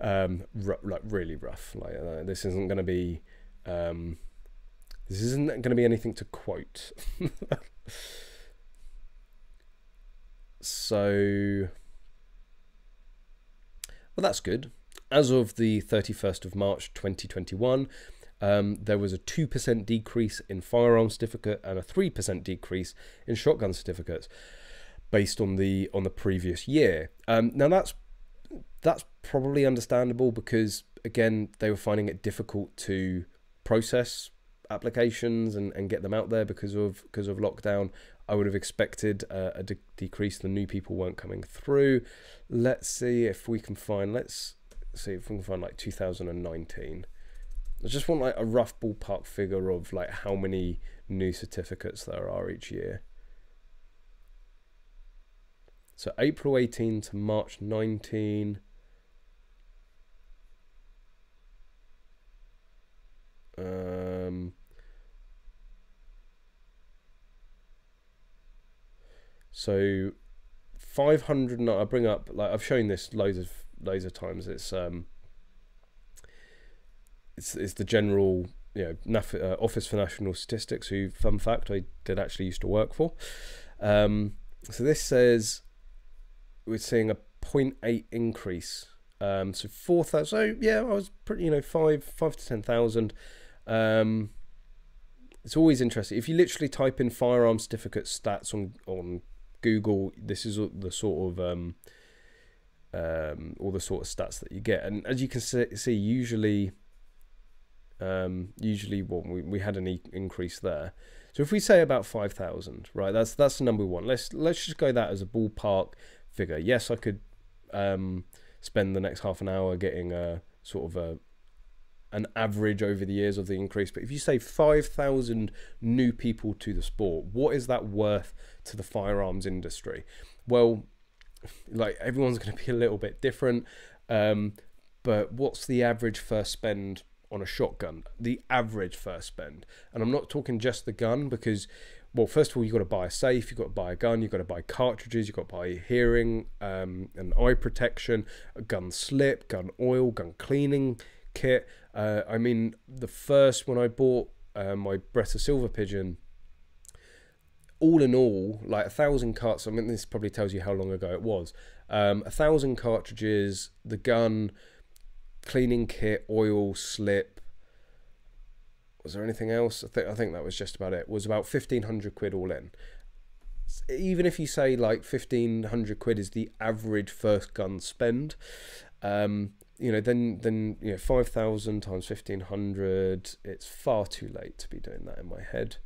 Um, like really rough. Like uh, this isn't going to be, um, this isn't going to be anything to quote. So, well, that's good. As of the thirty-first of March twenty twenty-one, um, there was a two percent decrease in firearm certificate and a three percent decrease in shotgun certificates, based on the on the previous year. Um, now that's. That's probably understandable because, again, they were finding it difficult to process applications and, and get them out there because of because of lockdown. I would have expected uh, a de decrease. The new people weren't coming through. Let's see if we can find. Let's see if we can find like two thousand nineteen. I just want like a rough ballpark figure of like how many new certificates there are each year. So April eighteen to March nineteen. Um, so five hundred. I bring up, like, I've shown this loads of loads of times. It's um. It's it's the general, you know, uh, Office for National Statistics, who, fun fact, I did actually used to work for. Um, so this says. We're seeing a zero point eight increase, um, so four thousand. So yeah, I was pretty, you know, five, five to ten thousand. Um, it's always interesting if you literally type in firearm certificate stats on on Google. This is the sort of um, um, all the sort of stats that you get, and as you can see, usually, um, usually, well, we we had an e increase there. So if we say about five thousand, right? That's that's the number we want. Let's let's just go that as a ballpark figure. Yes, I could um, spend the next half an hour getting a sort of a an average over the years of the increase, but if you say five thousand new people to the sport, what is that worth to the firearms industry? Well, like, everyone's going to be a little bit different, um, but what's the average first spend on a shotgun? The average first spend, and I'm not talking just the gun, because, well, first of all, you've got to buy a safe, you've got to buy a gun, you've got to buy cartridges, you've got to buy hearing um, and eye protection, a gun slip, gun oil, gun cleaning kit. Uh, I mean, the first when I bought uh, my Beretta Silver Pigeon, all in all, like a thousand carts. I mean, this probably tells you how long ago it was. Um, a thousand cartridges, the gun, cleaning kit, oil, slip. Was there anything else? I think I think that was just about it. It was about fifteen hundred quid all in. Even if you say like fifteen hundred quid is the average first gun spend, um, you know, then then you know five thousand times fifteen hundred. It's far too late to be doing that in my head.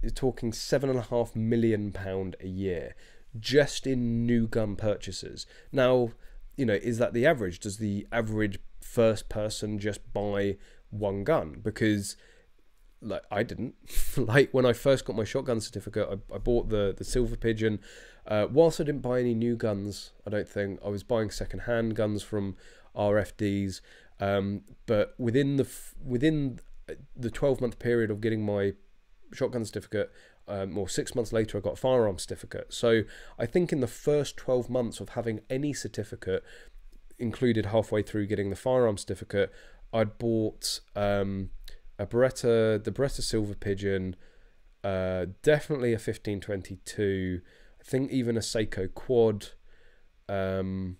You're talking seven and a half million pound a year just in new gun purchases. Now, you know, is that the average? Does the average first person just buy one gun? Because, like, I didn't. Like, when I first got my shotgun certificate, I, I bought the the Silver Pigeon. Uh, whilst I didn't buy any new guns, I don't think, I was buying second hand guns from R F Ds. Um, but within the within the twelve month period of getting my shotgun certificate, um, or six months later, I got a firearm certificate. So I think in the first twelve months of having any certificate, included halfway through getting the firearm certificate, I'd bought um, a Beretta, the Beretta Silver Pigeon, uh, definitely a fifteen twenty-two, I think even a Seiko Quad. Um,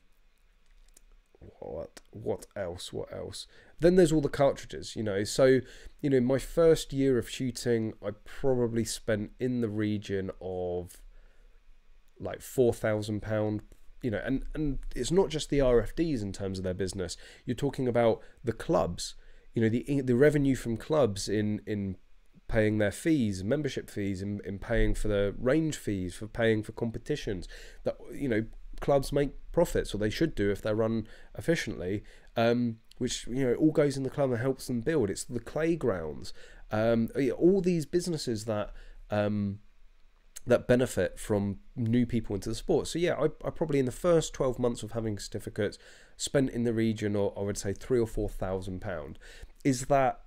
what what else? What else? Then there's all the cartridges, you know. So, you know, my first year of shooting, I probably spent in the region of like four thousand pounds. You know, and, and it's not just the R F Ds in terms of their business. You're talking about the clubs, you know, the the revenue from clubs in in paying their fees, membership fees, in, in paying for the range fees, for paying for competitions. That, you know, clubs make profits, or they should do if they're run efficiently, um, which, you know, all goes in the club and helps them build. It's the playgrounds, um, all these businesses that... Um, that benefit from new people into the sport. So yeah, I, I probably in the first twelve months of having certificates spent in the region, or I would say three or four thousand pound. Is that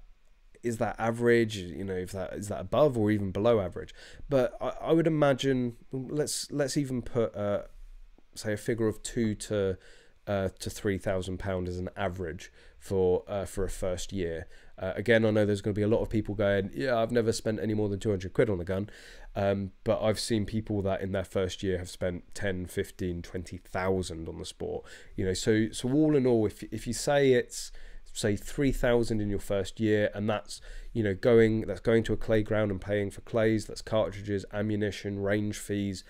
is that average? You know, if that is that above or even below average? But I, I would imagine, let's let's even put uh, say a figure of two to uh, to three thousand pound as an average for uh, for a first year. Uh, again, I know there's going to be a lot of people going, yeah, I've never spent any more than two hundred quid on a gun. Um, but I've seen people that in their first year have spent ten, fifteen, twenty thousand on the sport. You know, so so all in all, if, if you say it's, say, three thousand in your first year, and that's, you know, going, that's going to a playground and paying for clays, that's cartridges, ammunition, range fees,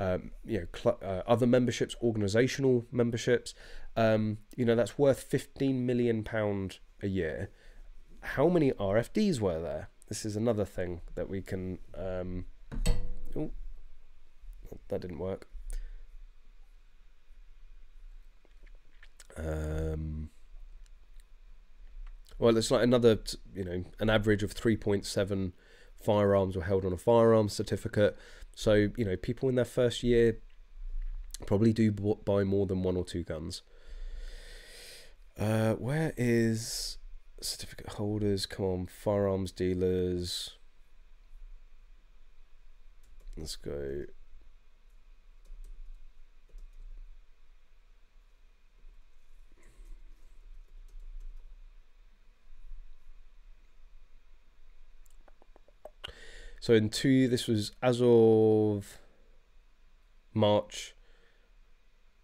um, you know, cl uh, other memberships, organisational memberships, um, you know, that's worth fifteen million pounds a year. How many R F Ds were there? This is another thing that we can... Um, oh, that didn't work. Um, well, it's like another, you know, an average of three point seven firearms were held on a firearms certificate. So, you know, people in their first year probably do buy more than one or two guns. Uh, where is... certificate holders, come on, firearms dealers, let's go, so in two, this was as of March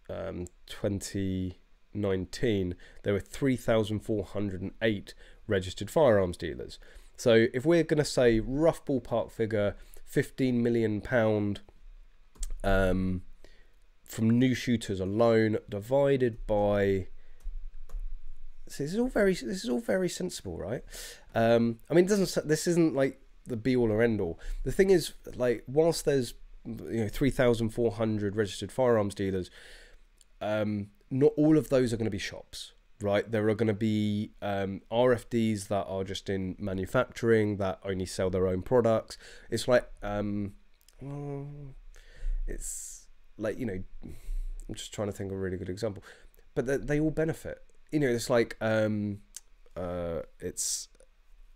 um, twenty nineteen, there were three thousand four hundred and eight registered firearms dealers. So if we're going to say rough ballpark figure, fifteen million pound um, from new shooters alone, divided by, so this is all very, this is all very sensible, right? Um, I mean, it doesn't, this isn't like the be all or end all. The thing is, like, whilst there's, you know, three thousand four hundred registered firearms dealers, um, not all of those are going to be shops, right? There are going to be um, R F Ds that are just in manufacturing, that only sell their own products. It's like, um, it's like, you know, I'm just trying to think of a really good example, but they, they all benefit. You know, it's like, um, uh, it's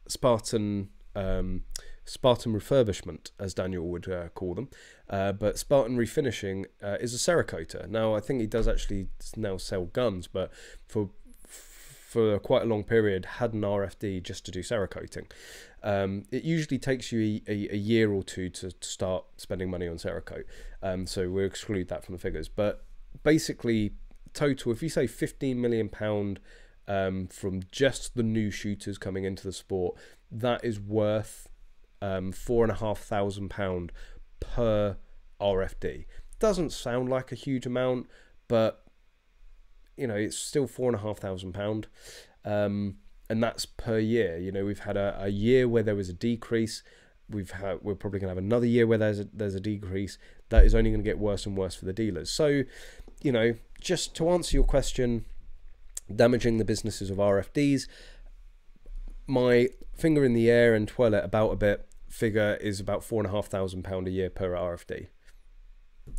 Spartan, um, Spartan refurbishment, as Daniel would uh, call them, uh, but Spartan refinishing uh, is a Cerakota. Now I think he does actually now sell guns, but for for quite a long period had an R F D just to do Cerakoting. Um, it usually takes you a, a, a year or two to, to start spending money on Cerakote, um, so we'll exclude that from the figures. But basically total, if you say fifteen million pound um, from just the new shooters coming into the sport, that is worth Um, four and a half thousand pound per R F D. Doesn't sound like a huge amount, but you know, it's still four and a half thousand pound, um, and that's per year. You know, we've had a, a year where there was a decrease. We've had, we're probably gonna have another year where there's a, there's a decrease. That is only gonna get worse and worse for the dealers. So, you know, just to answer your question, damaging the businesses of R F Ds. My finger in the air and twirl it about a bit figure is about four and a half thousand pound a year per R F D.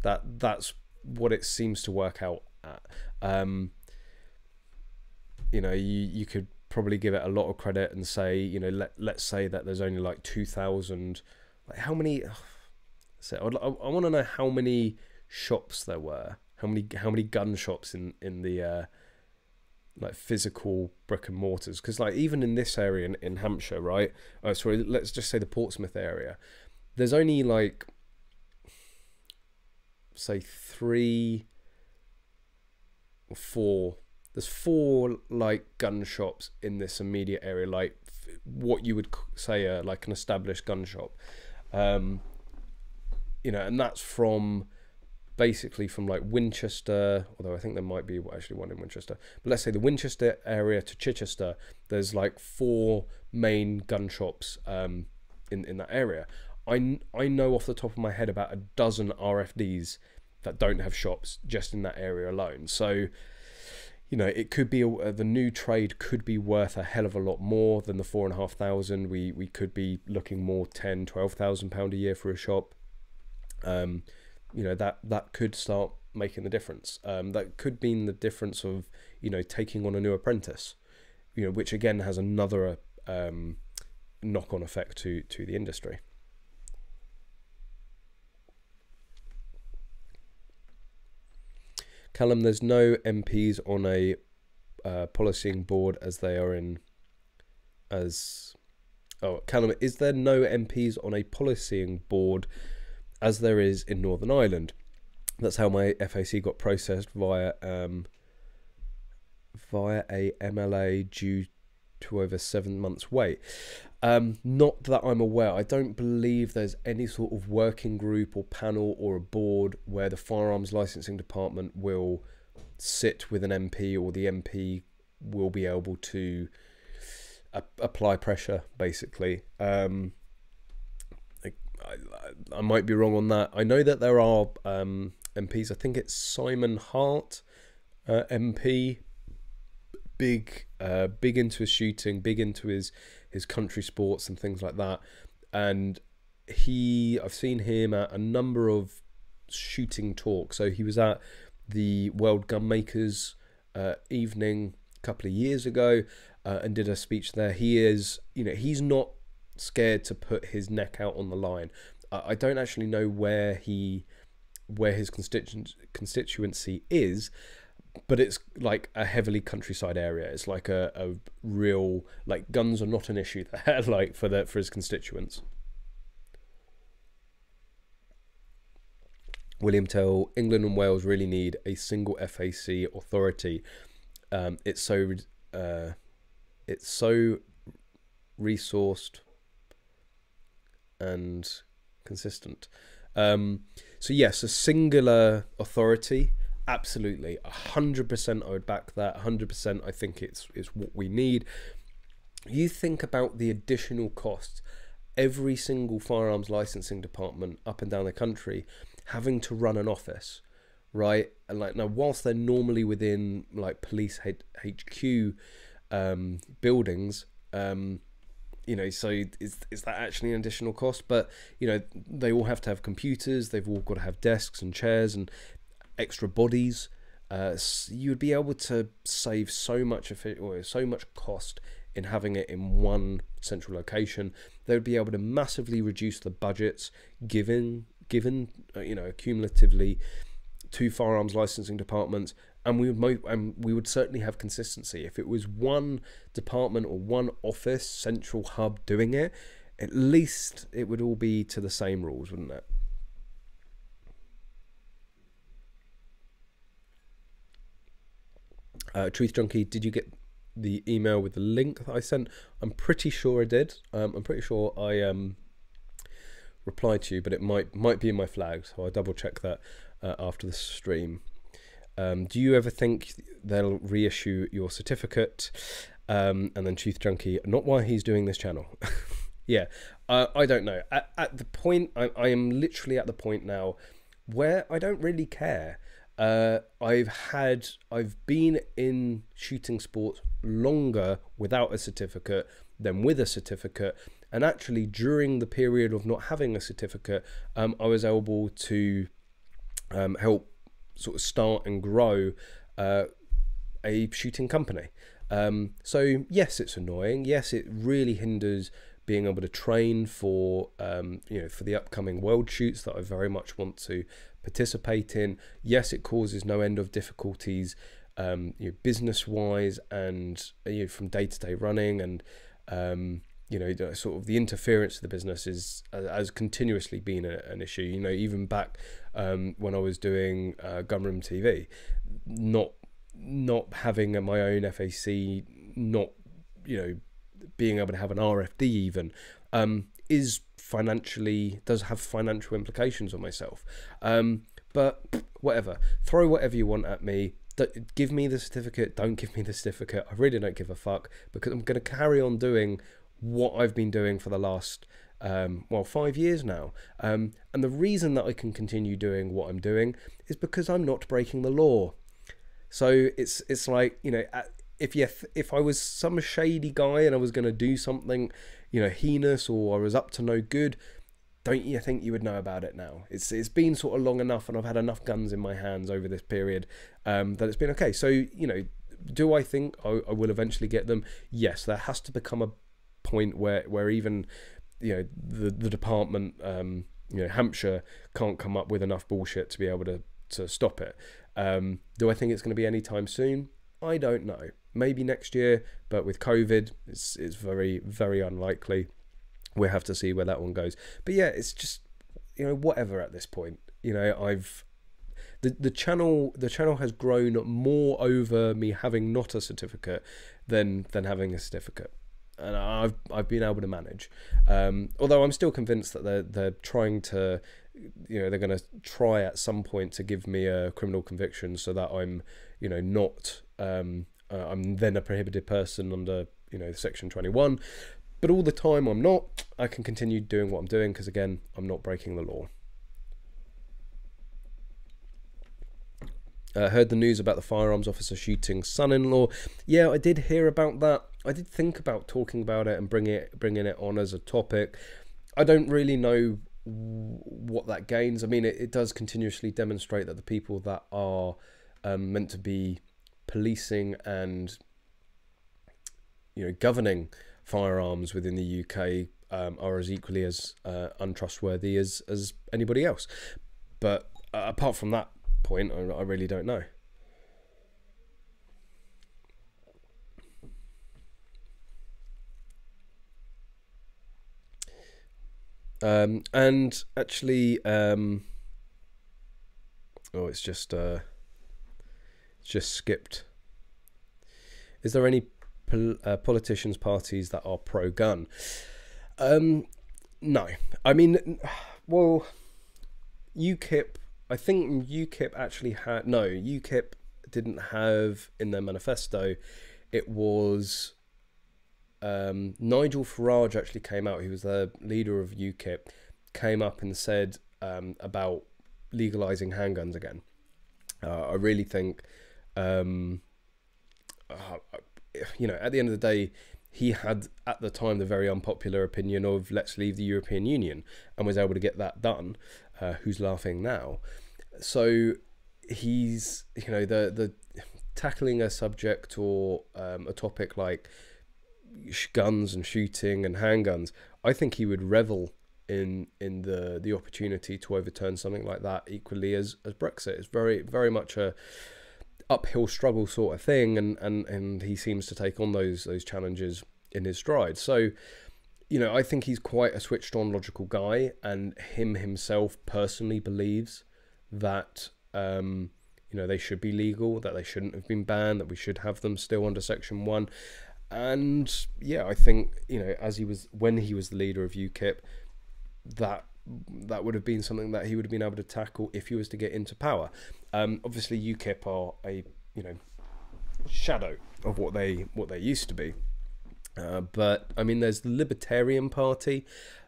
That that's what it seems to work out at. Um, you know, you, you could probably give it a lot of credit and say, you know, let, let's say that there's only like two thousand, like how many, so I'd, I, I want to know how many shops there were, how many, how many gun shops in, in the, uh, like physical brick and mortars. Because like even in this area in, in Hampshire, right, oh, sorry, let's just say the Portsmouth area, there's only like, say three or four, there's four like gun shops in this immediate area, like what you would say are like an established gun shop, um, you know, and that's from basically from like Winchester, although I think there might be actually one in Winchester, but let's say the Winchester area to Chichester, there's like four main gun shops um, in, in that area. I, I know off the top of my head about a dozen R F Ds that don't have shops just in that area alone. So, you know, it could be a, the new trade could be worth a hell of a lot more than the four and a half thousand. We we could be looking more ten, twelve thousand pound a year for a shop. Um, you know, that that could start making the difference. Um, that could mean the difference of, you know, taking on a new apprentice. You know, which again has another um, knock-on effect to to the industry. Callum, there's no M Ps on a uh, policying board as they are in, as, oh, Callum, is there no M Ps on a policying board as there is in Northern Ireland? That's how my F A C got processed via, um, via a M L A due to over seven months wait. Um, not that I'm aware. I don't believe there's any sort of working group or panel or a board where the firearms licensing department will sit with an M P, or the M P will be able to ap apply pressure, basically. Um, I, I, I might be wrong on that. I know that there are um, M Ps. I think it's Simon Hart, uh, M P, big, uh, big into his shooting, big into his... his country sports and things like that, and he, I've seen him at a number of shooting talks. So he was at the World Gunmakers uh, evening a couple of years ago uh, and did a speech there. He is, you know, he's not scared to put his neck out on the line. Uh, I don't actually know where he, where his constituent constituency is, but it's like a heavily countryside area. It's like a, a real, like guns are not an issue there, like for the, for his constituents. William Tell, England and Wales really need a single F A C authority. Um, it's so, uh, it's so resourced and consistent. Um, so yes, a singular authority. Absolutely, one hundred percent I would back that, one hundred percent I think it's, it's what we need. You think about the additional costs, every single firearms licensing department up and down the country having to run an office, right? And like now, whilst they're normally within like police H Q um, buildings, um, you know, so is, is that actually an additional cost? But, you know, they all have to have computers, they've all got to have desks and chairs and extra bodies. Uh, you'd be able to save so much of it, or so much cost in having it in one central location. They would be able to massively reduce the budgets given, given uh, you know, cumulatively to firearms licensing departments, and we would mo and we would certainly have consistency. If it was one department or one office, central hub doing it, at least it would all be to the same rules, wouldn't it? Uh, Truth Junkie, did you get the email with the link that I sent? I'm pretty sure I did. Um, I'm pretty sure I um, replied to you, but it might might be in my flag, so I'll double check that uh, after the stream. Um, do you ever think they'll reissue your certificate? Um, and then Truth Junkie, not why he's doing this channel. Yeah, uh, I don't know. At, at the point, I, I am literally at the point now where I don't really care. Uh, I've had, I've been in shooting sports longer without a certificate than with a certificate, and actually during the period of not having a certificate, um, I was able to um, help sort of start and grow uh, a shooting company. Um, so yes, it's annoying. Yes, it really hinders being able to train for um, you know, for the upcoming world shoots that I very much want to participate in. Yes, it causes no end of difficulties, um, you know, business-wise, and you know, from day-to-day running, and um, you know, the, sort of the interference of the business is uh, has continuously been a, an issue. You know, even back um, when I was doing uh, Gunroom T V, not not having my own F A C, not you know, being able to have an R F D even, um, is financially, does have financial implications on myself. Um, but whatever, throw whatever you want at me. Don't, give me the certificate, don't give me the certificate. I really don't give a fuck, because I'm going to carry on doing what I've been doing for the last, um, well, five years now. Um, and the reason that I can continue doing what I'm doing is because I'm not breaking the law. So it's, it's like, you know, at, If you th if I was some shady guy and I was going to do something, you know, heinous, or I was up to no good, don't you think you would know about it now? It's it's been sort of long enough, and I've had enough guns in my hands over this period um, that it's been okay. So, you know, do I think I, I will eventually get them? Yes, there has to become a point where where even, you know, the the department, um, you know, Hampshire can't come up with enough bullshit to be able to to stop it. Um, do I think it's going to be anytime soon? I don't know. Maybe next year, but with COVID, it's, it's very, very unlikely. We'll have to see where that one goes. But yeah, it's just, you know, whatever at this point. You know, I've, the, the channel the channel has grown more over me having not a certificate than than having a certificate. And I've, I've been able to manage. Um, although I'm still convinced that they're, they're trying to, you know, they're going to try at some point to give me a criminal conviction so that I'm, you know, not... Um, Uh, I'm then a prohibited person under, you know, section twenty-one, but all the time I'm not. I can continue doing what I'm doing because, again, I'm not breaking the law. Uh, heard the news about the firearms officer shooting son-in-law. Yeah, I did hear about that. I did think about talking about it and bring it, bringing it on as a topic. I don't really know what that gains. I mean, it, it does continuously demonstrate that the people that are um, meant to be policing and, you know, governing firearms within the U K um, are as equally as uh, untrustworthy as, as anybody else. But uh, apart from that point, I, I really don't know. Um, and actually, um, oh, it's just... Uh, just skipped. Is there any pol uh, politicians, parties that are pro-gun? Um, no. I mean, well, UKIP, I think UKIP actually had, no, UKIP didn't have in their manifesto, it was um, Nigel Farage actually came out, he was the leader of UKIP, came up and said um, about legalising handguns again. Uh, I really think... Um, uh, you know, at the end of the day, he had at the time the very unpopular opinion of let's leave the European Union, and was able to get that done. Uh, who's laughing now? So he's, you know, the the tackling a subject or um, a topic like sh guns and shooting and handguns. I think he would revel in in the the opportunity to overturn something like that, equally as as Brexit. It's very very much a uphill struggle sort of thing, and and and he seems to take on those those challenges in his stride. So, you know, I think he's quite a switched on logical guy, and him himself personally believes that um you know, they should be legal, that they shouldn't have been banned, that we should have them still under section one. And yeah, I think, you know, as he was when he was the leader of UKIP, that that would have been something that he would have been able to tackle if he was to get into power. Um, obviously, UKIP are a, you know, shadow of what they what they used to be. Uh, but I mean, there's the Libertarian Party.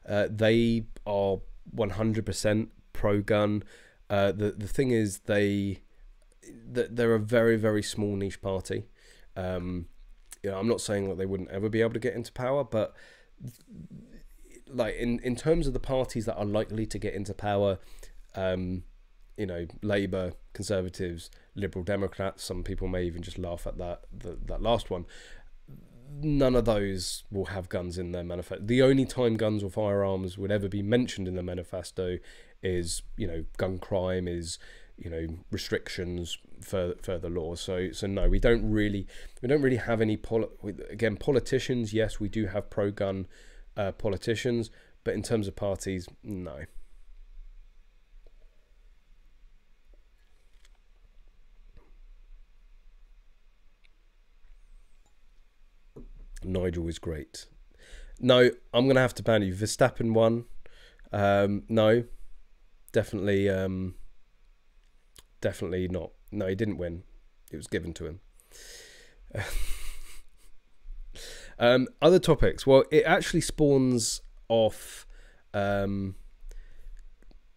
Uh, they are one hundred percent pro-gun. Uh, the the thing is, they that they're a very very small niche party. Um, you know, I'm not saying that they wouldn't ever be able to get into power, but like in in terms of the parties that are likely to get into power, um you know, Labour, Conservatives, Liberal Democrats, some people may even just laugh at that, the, that last one, none of those will have guns in their manifesto. The only time guns or firearms would ever be mentioned in their manifesto is, you know, gun crime, is, you know, restrictions, further further laws. So so no, we don't really we don't really have any poli again politicians. Yes, we do have pro-gun uh, politicians, but in terms of parties, no. Nigel is great. No, I'm gonna have to ban you. Verstappen won. Um, no, definitely. Um, Definitely not. No, he didn't win. It was given to him. um, other topics. Well, it actually spawns off. Um,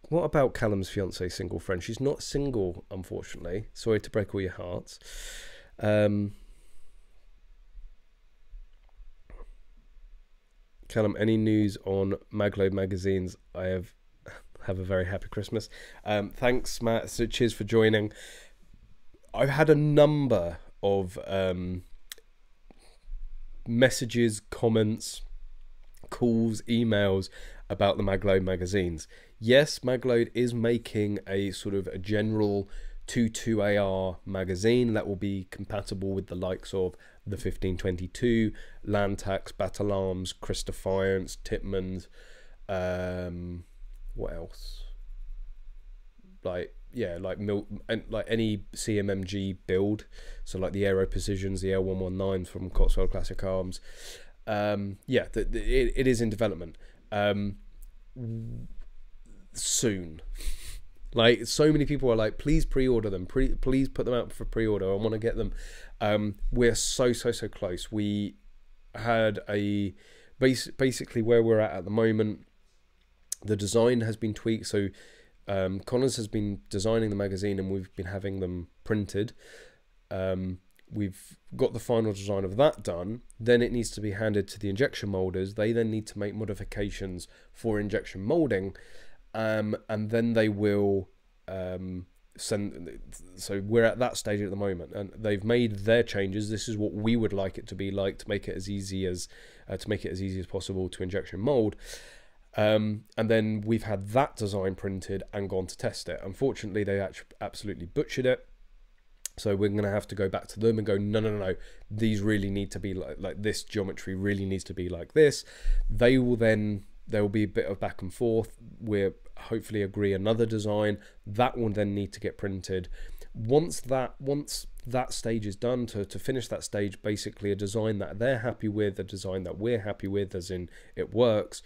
what about Callum's fiancée, single friend? She's not single, unfortunately. Sorry to break all your hearts. Um, Callum, any news on Magload magazines? I have... Have a very happy Christmas. Um, thanks, Matt. So cheers for joining. I've had a number of um, messages, comments, calls, emails about the Magload magazines. Yes, Magload is making a sort of a general twenty-two A R magazine that will be compatible with the likes of the fifteen twenty-two, Land Tax, Battle Arms, Chris Defiance, Titman's, um, what else, like yeah like mil and like any C M M G build, so like the Aero Precisions, the L one nineteen from Cotswold Classic Arms. Um yeah, the, the, it, it is in development um soon. Like, so many people are like, please pre-order them, pre please put them out for pre-order, I want to get them. Um we're so so so close. We had a base basically where we're at at the moment. The design has been tweaked, so um, Connors has been designing the magazine and we've been having them printed. Um, we've got the final design of that done. Then it needs to be handed to the injection moulders. They then need to make modifications for injection moulding, um, and then they will um, send... So we're at that stage at the moment, and they've made their changes. This is what we would like it to be like, to make it as easy as uh, to make it as easy as possible to injection mould. Um, and then we've had that design printed and gone to test it. Unfortunately, they actually absolutely butchered it. So we're going to have to go back to them and go, no, no, no, no. These really need to be like, like this geometry really needs to be like this. They will then, there will be a bit of back and forth. We'll hopefully agree another design. That will then need to get printed. Once that, once that stage is done, to, to finish that stage, basically a design that they're happy with, a design that we're happy with, as in it works,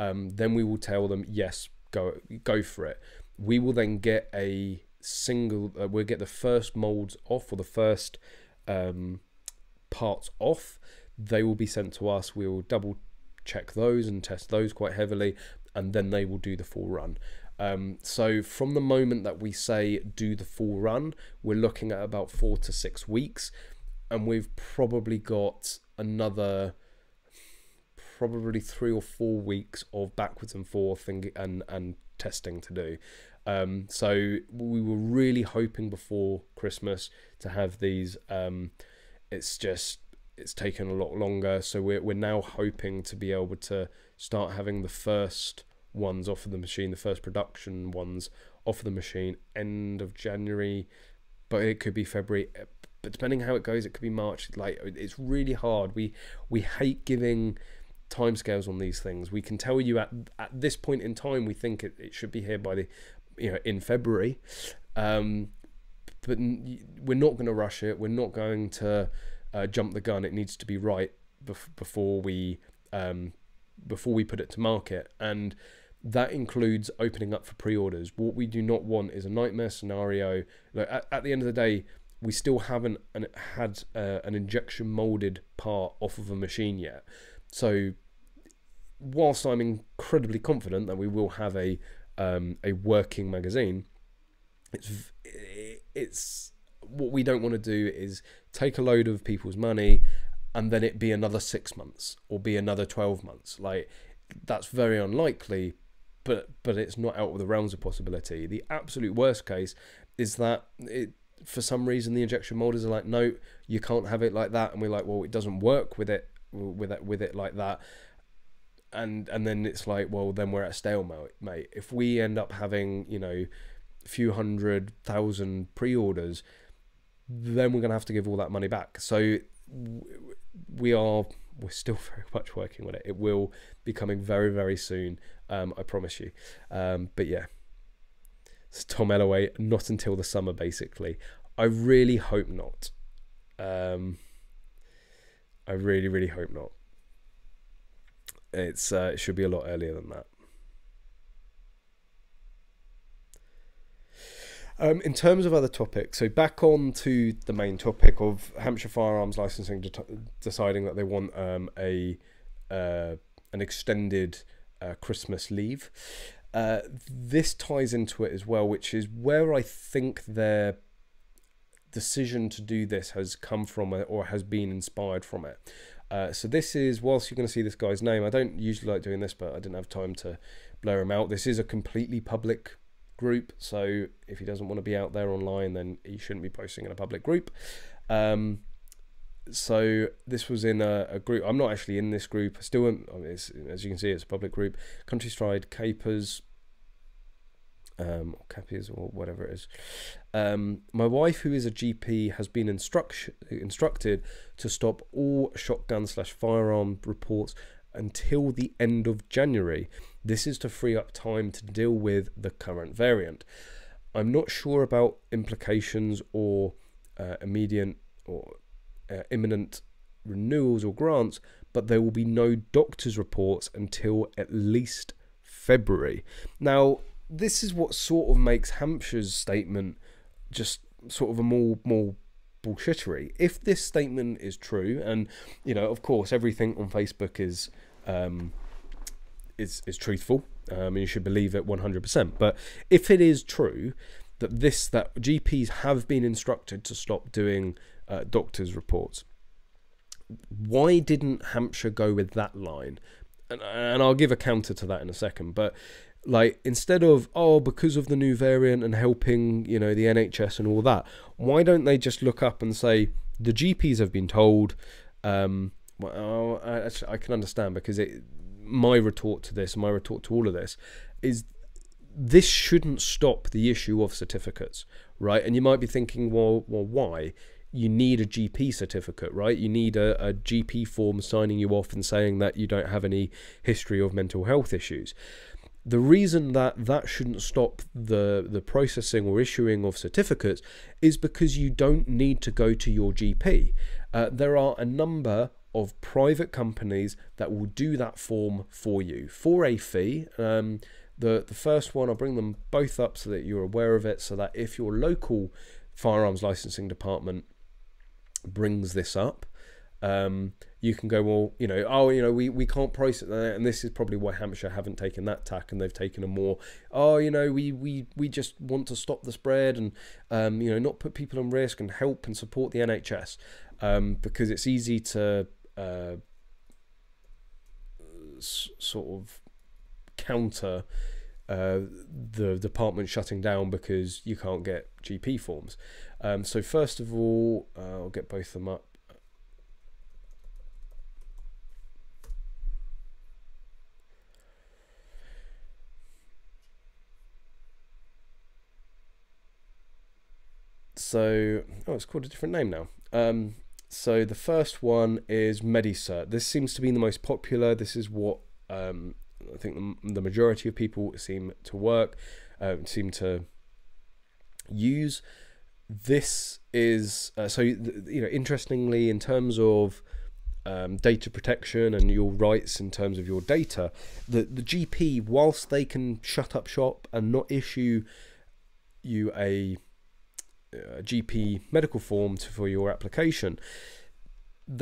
Um, then we will tell them, yes, go go for it. We will then get a single, uh, we'll get the first molds off, or the first um, parts off. They will be sent to us. We will double check those and test those quite heavily, and then they will do the full run. Um, so from the moment that we say do the full run, we're looking at about four to six weeks, and we've probably got another... probably three or four weeks of backwards and forth and and, and testing to do. Um, so we were really hoping before Christmas to have these. Um, it's just, it's taken a lot longer. So we're, we're now hoping to be able to start having the first ones off of the machine, the first production ones off of the machine end of January, but it could be February. But depending how it goes, it could be March. Like, it's really hard. We, we hate giving... timescales on these things. We can tell you at at this point in time we think it, it should be here by the, you know, in February, um, but we're not going to rush it. We're not going to uh, jump the gun. It needs to be right bef before we um, before we put it to market, and that includes opening up for pre-orders. What we do not want is a nightmare scenario. Like, at, at the end of the day, we still haven't an, had uh, an injection molded part off of a machine yet. So, whilst I'm incredibly confident that we will have a um, a working magazine, it's it's what we don't want to do is take a load of people's money and then it be another six months or be another twelve months. Like, that's very unlikely. but but it's not out of the realms of possibility. The absolute worst case is that it, for some reason, the injection molders are like, no, you can't have it like that, and we're like, well, it doesn't work with it with it with it like that, and and then it's like, well, then we're at a stalemate, mate. If we end up having, you know, a few hundred thousand pre-orders, then we're gonna have to give all that money back. So we are we're still very much working on it. It will be coming very, very soon, um I promise you. Um but yeah, it's Tom Ellaway, not until the summer basically. I really hope not. um I really really hope not. It's uh, it should be a lot earlier than that. Um, in terms of other topics, so back on to the main topic of Hampshire Firearms Licensing de deciding that they want um, a uh, an extended uh, Christmas leave. Uh, this ties into it as well, which is where I think their decision to do this has come from, or has been inspired from it. Uh, so this is, whilst you're going to see this guy's name, I don't usually like doing this, but I didn't have time to blur him out. This is a completely public group, so if he doesn't want to be out there online, then he shouldn't be posting in a public group. Um, so this was in a, a group. I'm not actually in this group. I still am, I mean, it's, as you can see, it's a public group. Countryside Capers, um, or Capers, or whatever it is. Um, my wife, who is a G P, has been instruct instructed to stop all shotgun slash firearm reports until the end of January. This is to free up time to deal with the current variant. I'm not sure about implications or uh, immediate or uh, imminent renewals or grants, but there will be no doctor's reports until at least February. Now, this is what sort of makes Hampshire's statement just sort of a more more bullshittery. If this statement is true, and you know, of course, everything on Facebook is um, is is truthful, um, and you should believe it one hundred percent. But if it is true that this that G Ps have been instructed to stop doing uh, doctors' reports, why didn't Hampshire go with that line? And, and I'll give a counter to that in a second, but. Like, instead of, oh, because of the new variant and helping, you know, the N H S and all that, why don't they just look up and say, the G Ps have been told, um, well, I, I can understand, because it, my retort to this, my retort to all of this, is this shouldn't stop the issue of certificates, right? And you might be thinking, well, well why? You need a G P certificate, right? You need a, a G P form signing you off and saying that you don't have any history of mental health issues. The reason that that shouldn't stop the, the processing or issuing of certificates is because you don't need to go to your G P. Uh, there are a number of private companies that will do that form for you for a fee. Um, the, the first one, I'll bring them both up so that you're aware of it, so that if your local firearms licensing department brings this up, um you can go, well, you know, oh, you know, we we can't process that, and this is probably why Hampshire haven't taken that tack, and they've taken a more, oh, you know, we we we just want to stop the spread and um you know, not put people in risk and help and support the N H S, um because it's easy to uh sort of counter uh the department shutting down because you can't get G P forms. Um so first of all, uh, I'll get both of them up. So, oh, it's called a different name now. Um, so the first one is MediCert. This seems to be the most popular. This is what um, I think the, the majority of people seem to work, uh, seem to use. This is, uh, so, you know, interestingly, in terms of um, data protection and your rights in terms of your data, the, the G P, whilst they can shut up shop and not issue you a... a G P medical form to, for your application,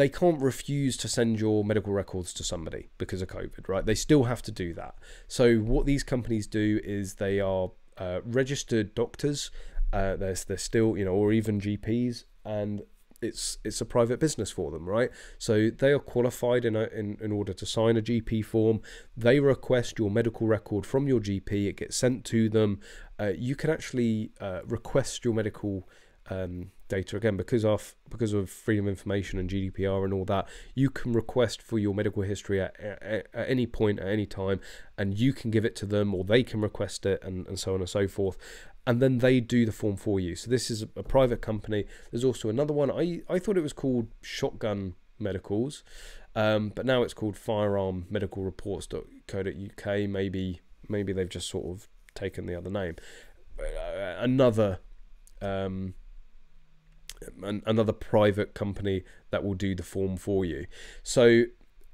they can't refuse to send your medical records to somebody because of COVID, right? They still have to do that. So what these companies do is they are uh, registered doctors, uh, they're, they're still, you know, or even G Ps, and it's it's a private business for them, right? So they are qualified in, a, in in order to sign a G P form. They request your medical record from your G P. It gets sent to them. Uh, you can actually uh, request your medical um, data again because of because of freedom of information and G D P R and all that. You can request for your medical history at, at, at any point, at any time, and you can give it to them, or they can request it, and, and so on and so forth. And then they do the form for you. So this is a private company. There's also another one. I, I thought it was called Shotgun Medicals, um, but now it's called Firearm Medical Reports dot co dot U K. Maybe maybe they've just sort of taken the other name. Another um, an, another private company that will do the form for you. So,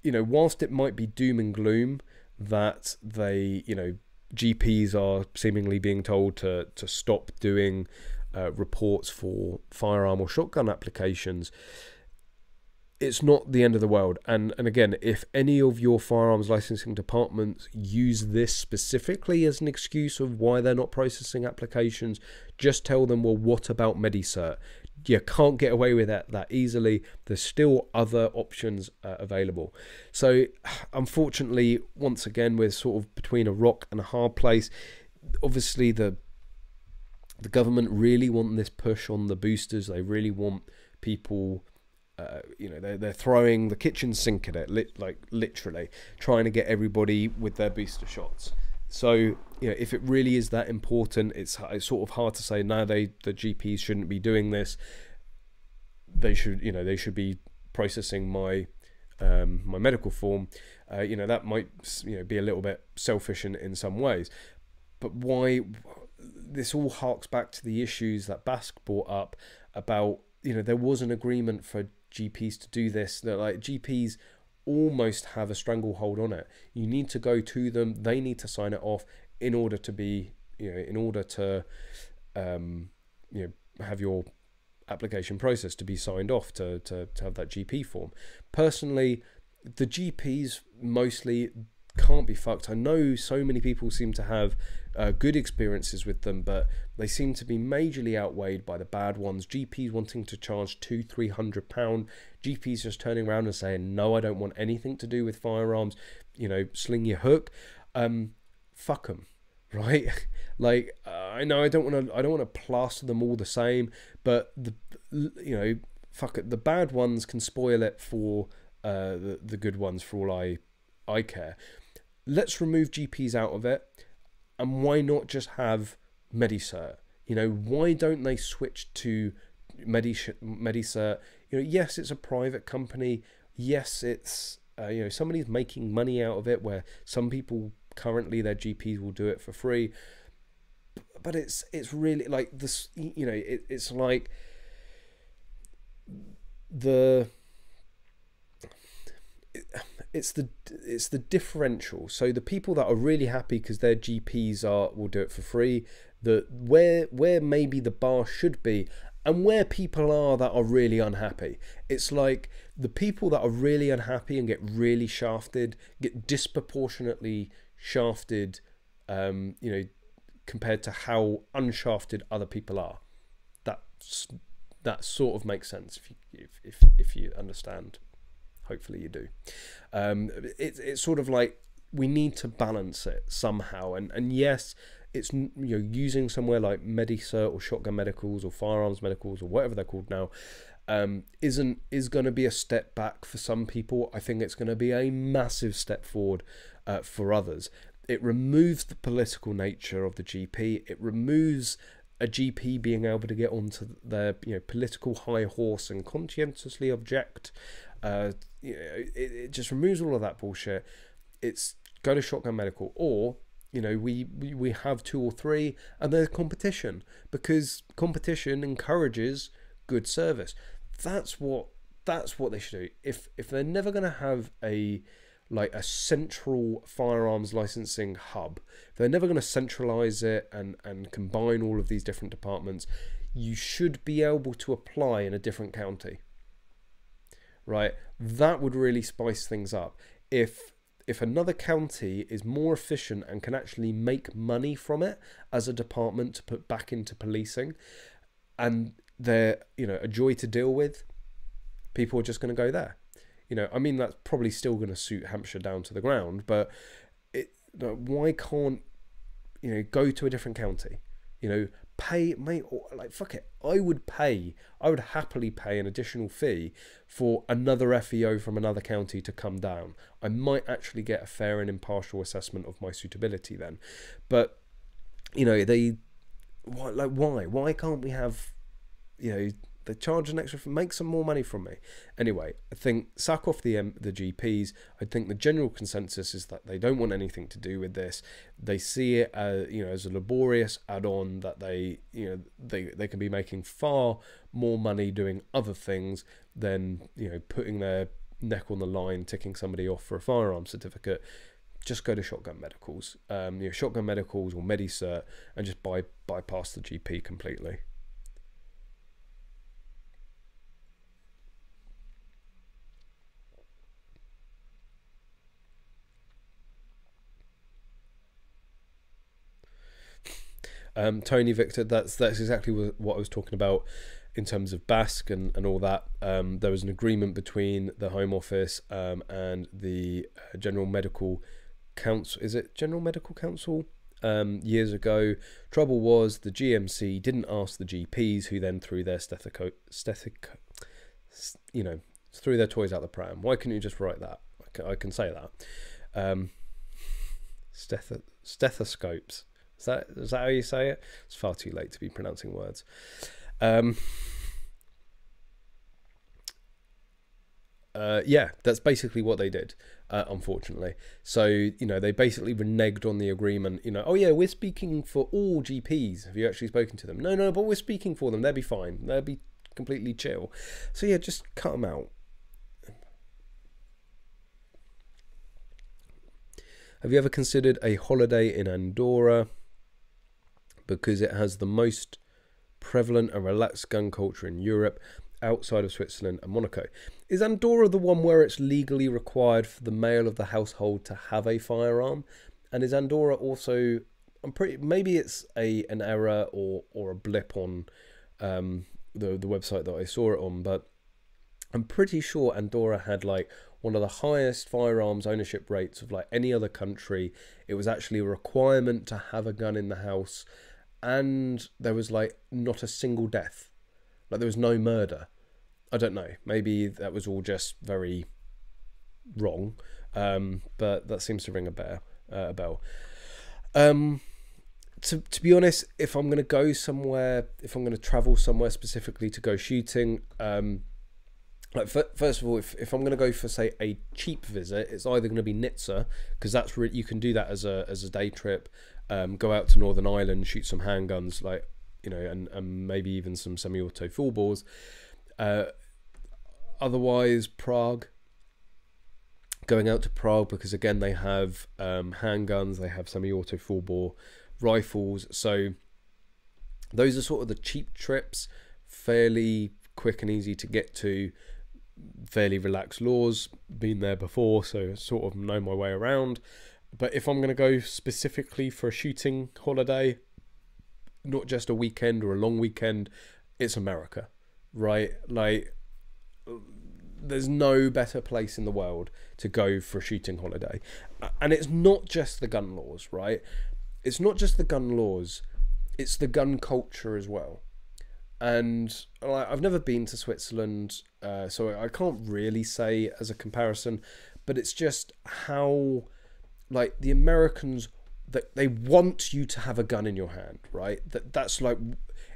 you know, whilst it might be doom and gloom that they, you know, G Ps are seemingly being told to, to stop doing uh, reports for firearm or shotgun applications, it's not the end of the world. And, and again, if any of your firearms licensing departments use this specifically as an excuse of why they're not processing applications, just tell them, well, what about MediCert? You can't get away with that that easily. There's still other options uh, available. So unfortunately, once again, we're sort of between a rock and a hard place. Obviously, the the government really want this push on the boosters. They really want people, uh, you know, they're, they're throwing the kitchen sink at it, lit, like literally trying to get everybody with their booster shots. So, you know, if it really is that important, it's, it's sort of hard to say, no, they, the G Ps shouldn't be doing this. They should, you know, they should be processing my um, my medical form. Uh, you know, that might, you know, be a little bit selfish in, in some ways. But why, this all harks back to the issues that Basque brought up about, you know, there was an agreement for G Ps to do this. That, like, G Ps almost have a stranglehold on it. You need to go to them. They need to sign it off in order to be, you know, in order to, um, you know, have your application process to be signed off to, to, to have that G P form. Personally, the G Ps mostly can't be fucked. I know so many people seem to have uh, good experiences with them, but they seem to be majorly outweighed by the bad ones. G Ps wanting to charge two, three hundred pound. G Ps just turning around and saying, no, I don't want anything to do with firearms. You know, sling your hook. Um, fuck them, right? Like, uh, I know I don't want to. I don't want to plaster them all the same, but the, you know, fuck it. The bad ones can spoil it for uh, the the good ones. For all I I care. Let's remove G Ps out of it, and why not just have MediCert? You know, why don't they switch to Medi MediCert? You know, yes, it's a private company. Yes, it's uh, you know, somebody's making money out of it. Where some people currently, their G Ps will do it for free, but it's it's really like this. You know, it, it's like the. It, It's the it's the differential. So the people that are really happy because their G Ps are will do it for free. The where where maybe the bar should be, and where people are that are really unhappy. It's like the people that are really unhappy and get really shafted get disproportionately shafted. Um, you know, compared to how unshafted other people are. That's that sort of makes sense if you, if if if you understand. Hopefully you do. Um, it, it's sort of like we need to balance it somehow. And, and yes, it's, you know, using somewhere like MediCert or Shotgun Medicals or Firearms Medicals or whatever they're called now, um, isn't is going to be a step back for some people. I think it's going to be a massive step forward uh, for others. It removes the political nature of the G P. It removes a G P being able to get onto their, you know, political high horse and conscientiously object. Uh, you know, it, it just removes all of that bullshit. It's go to Shotgun Medical, or, you know, we, we, we have two or three, and there's competition, because competition encourages good service. That's what that's what they should do. If if they're never going to have a like a central firearms licensing hub, if they're never going to centralize it and and combine all of these different departments, you should be able to apply in a different county. Right, that would really spice things up. If if another county is more efficient and can actually make money from it as a department to put back into policing, and they're, you know, a joy to deal with, people are just going to go there. You know, I mean, that's probably still going to suit Hampshire down to the ground, but it, like, why can't, you know, go to a different county? You know, pay, mate, or, like, fuck it. I would pay, I would happily pay an additional fee for another F E O from another county to come down. I might actually get a fair and impartial assessment of my suitability then. But, you know, they, why, like, why? Why can't we have, you know, they charge an extra, make some more money from me. Anyway, I think sack off the um, the G Ps. I think the general consensus is that they don't want anything to do with this. They see it, uh, you know, as a laborious add-on that they, you know, they they can be making far more money doing other things than, you know, putting their neck on the line, ticking somebody off for a firearm certificate. Just go to Shotgun Medicals, um, you know, Shotgun Medicals or MediCert, and just buy bypass the G P completely. Um, Tony Victor, that's that's exactly what I was talking about in terms of Basque and, and all that. Um, there was an agreement between the Home Office um, and the General Medical Council. Is it General Medical Council? Um, years ago. Trouble was the G M C didn't ask the G Ps, who then threw their stethoscope, stethoscope, you know, threw their toys out the pram. Why couldn't you just write that? I can, I can say that. Um, steth stethoscopes. Is that, is that how you say it? It's far too late to be pronouncing words. Um, uh, yeah, that's basically what they did, uh, unfortunately. So, you know, they basically reneged on the agreement. You know, oh yeah, we're speaking for all G Ps. Have you actually spoken to them? No, no, but we're speaking for them. They'll be fine. They'll be completely chill. So yeah, just cut them out. Have you ever considered a holiday in Andorra? Because it has the most prevalent and relaxed gun culture in Europe, outside of Switzerland and Monaco. Is Andorra the one where it's legally required for the male of the household to have a firearm? And is Andorra also? I'm pretty. Maybe it's a an error or or a blip on um, the the website that I saw it on, but I'm pretty sure Andorra had like one of the highest firearms ownership rates of like any other country. It was actually a requirement to have a gun in the house, and there was like not a single death. Like there was no murder. I don't know, maybe that was all just very wrong, um, but that seems to ring a bell. Uh, a bell. Um, To, to be honest, if I'm going to go somewhere, if I'm going to travel somewhere specifically to go shooting, um, like first of all, if, if I'm going to go for say a cheap visit, it's either going to be Nizza, because that's re you can do that as a as a day trip, um, go out to Northern Ireland, shoot some handguns, like you know, and, and maybe even some semi-auto full balls. Uh, otherwise, Prague. Going out to Prague because again they have um, handguns, they have semi-auto full bore rifles, so those are sort of the cheap trips, fairly quick and easy to get to. Fairly relaxed laws, been there before, so sort of know my way around. But if I'm going to go specifically for a shooting holiday, not just a weekend or a long weekend, it's America, right? Like there's no better place in the world to go for a shooting holiday. And it's not just the gun laws, right? It's not just the gun laws, it's the gun culture as well. And I've never been to Switzerland, uh, so I can't really say as a comparison, but it's just how, like, the Americans, they, they want you to have a gun in your hand, right? That That's like,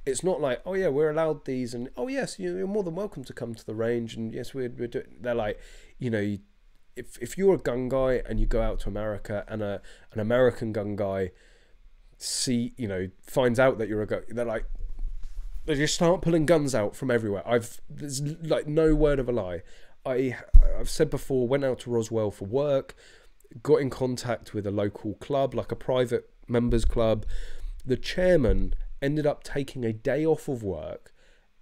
it's not like, oh yeah, we're allowed these, and oh yes, you're more than welcome to come to the range, and yes, we're, we're doing, they're like, you know, if, if you're a gun guy and you go out to America and a, an American gun guy see, you know, finds out that you're a gun, they're like, they just start pulling guns out from everywhere. I've there's like no word of a lie. I I've said before, went out to Roswell for work, got in contact with a local club, like a private members club. The chairman ended up taking a day off of work,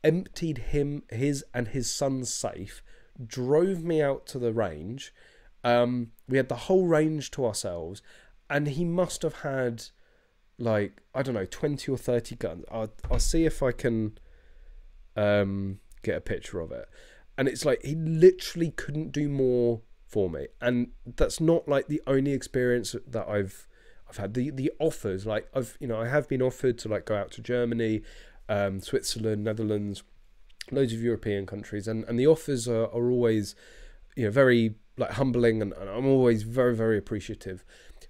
emptied him his and his son's safe, drove me out to the range. Um, we had the whole range to ourselves, and he must have had, like, I don't know, twenty or thirty guns. I'll, I'll see if I can um, get a picture of it. And it's like, he literally couldn't do more for me. And that's not like the only experience that I've I've had. The the offers, like I've, you know, I have been offered to like go out to Germany, um, Switzerland, Netherlands, loads of European countries, and, and the offers are, are always, you know, very like humbling, and, and I'm always very, very appreciative.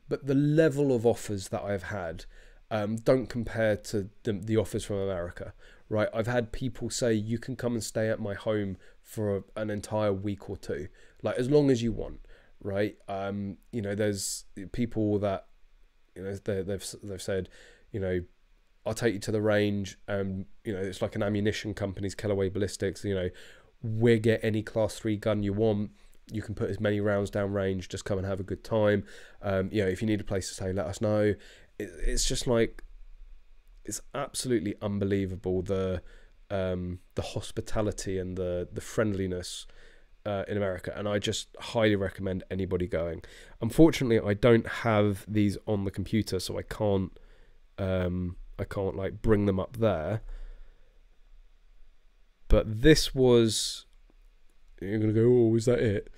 But the level of offers that I've had um, don't compare to the, the offers from America, right? I've had people say, you can come and stay at my home for a, an entire week or two, like as long as you want, right? Um, you know, there's people that, you know, they, they've, they've said, you know, I'll take you to the range, and, you know, it's like an ammunition company's Callaway Ballistics, you know, we'll get any class three gun you want. You can put as many rounds down range, just come and have a good time. Um, you know, if you need a place to stay, let us know. It, it's just like, it's absolutely unbelievable, the um, the hospitality and the, the friendliness uh, in America. And I just highly recommend anybody going. Unfortunately, I don't have these on the computer, so I can't, um, I can't like bring them up there. But this was... You're gonna go, oh, is that it?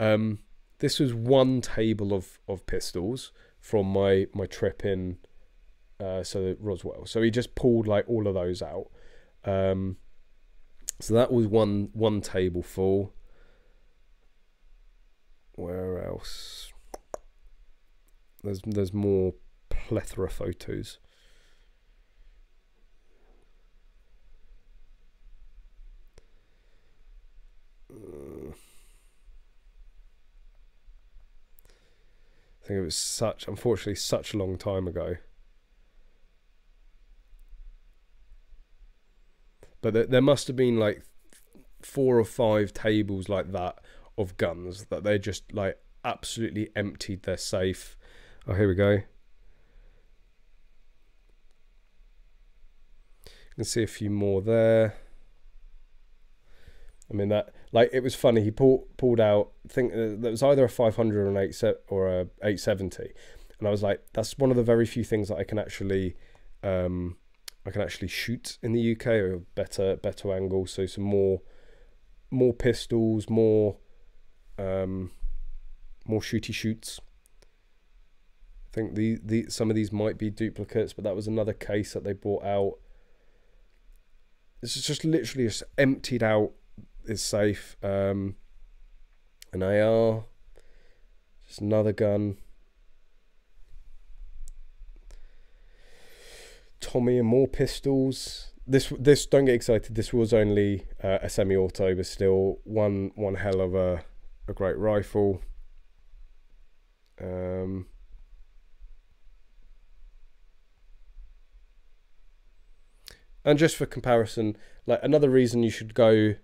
Um, this was one table of of pistols from my my trip in uh, so Roswell. So he just pulled like all of those out. Um, so that was one one table full. Where else? There's there's more plethora photos. I think it was such, unfortunately, such a long time ago. But there, there must have been like four or five tables like that of guns that they just like absolutely emptied their safe. Oh, here we go. You can see a few more there. I mean, that, like, it was funny. He pulled pulled out, I think uh, that was either a five hundred or an eight or a eight seventy, and I was like, that's one of the very few things that I can actually, um, I can actually shoot in the U K, or better better angle. So some more, more pistols, more, um, more shooty shoots. I think the the some of these might be duplicates, but that was another case that they brought out. This is just literally just emptied out. Is safe, um, an A R, just another gun, Tommy and more pistols. This, this don't get excited, this was only uh, a semi-auto, but still one one hell of a, a great rifle. Um, and just for comparison, like another reason you should go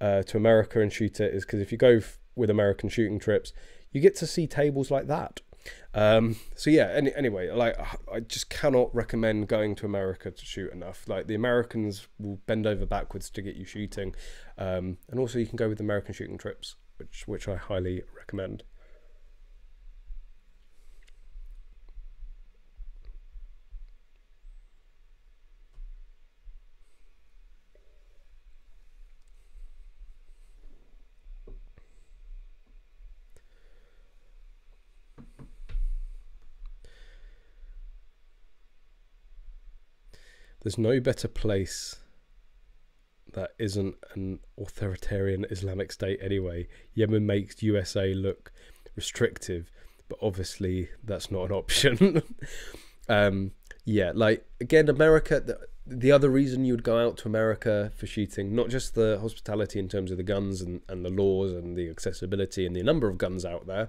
Uh, to America and shoot it is because if you go f with American Shooting Trips, you get to see tables like that. Um, so yeah, any, anyway, like I just cannot recommend going to America to shoot enough. Like the Americans will bend over backwards to get you shooting, um, and also you can go with American Shooting Trips, which which I highly recommend. There's no better place that isn't an authoritarian Islamic state anyway. Yemen makes U S A look restrictive, but obviously that's not an option. um, yeah, like, again, America, the, the other reason you would go out to America for shooting, not just the hospitality in terms of the guns and, and the laws and the accessibility and the number of guns out there,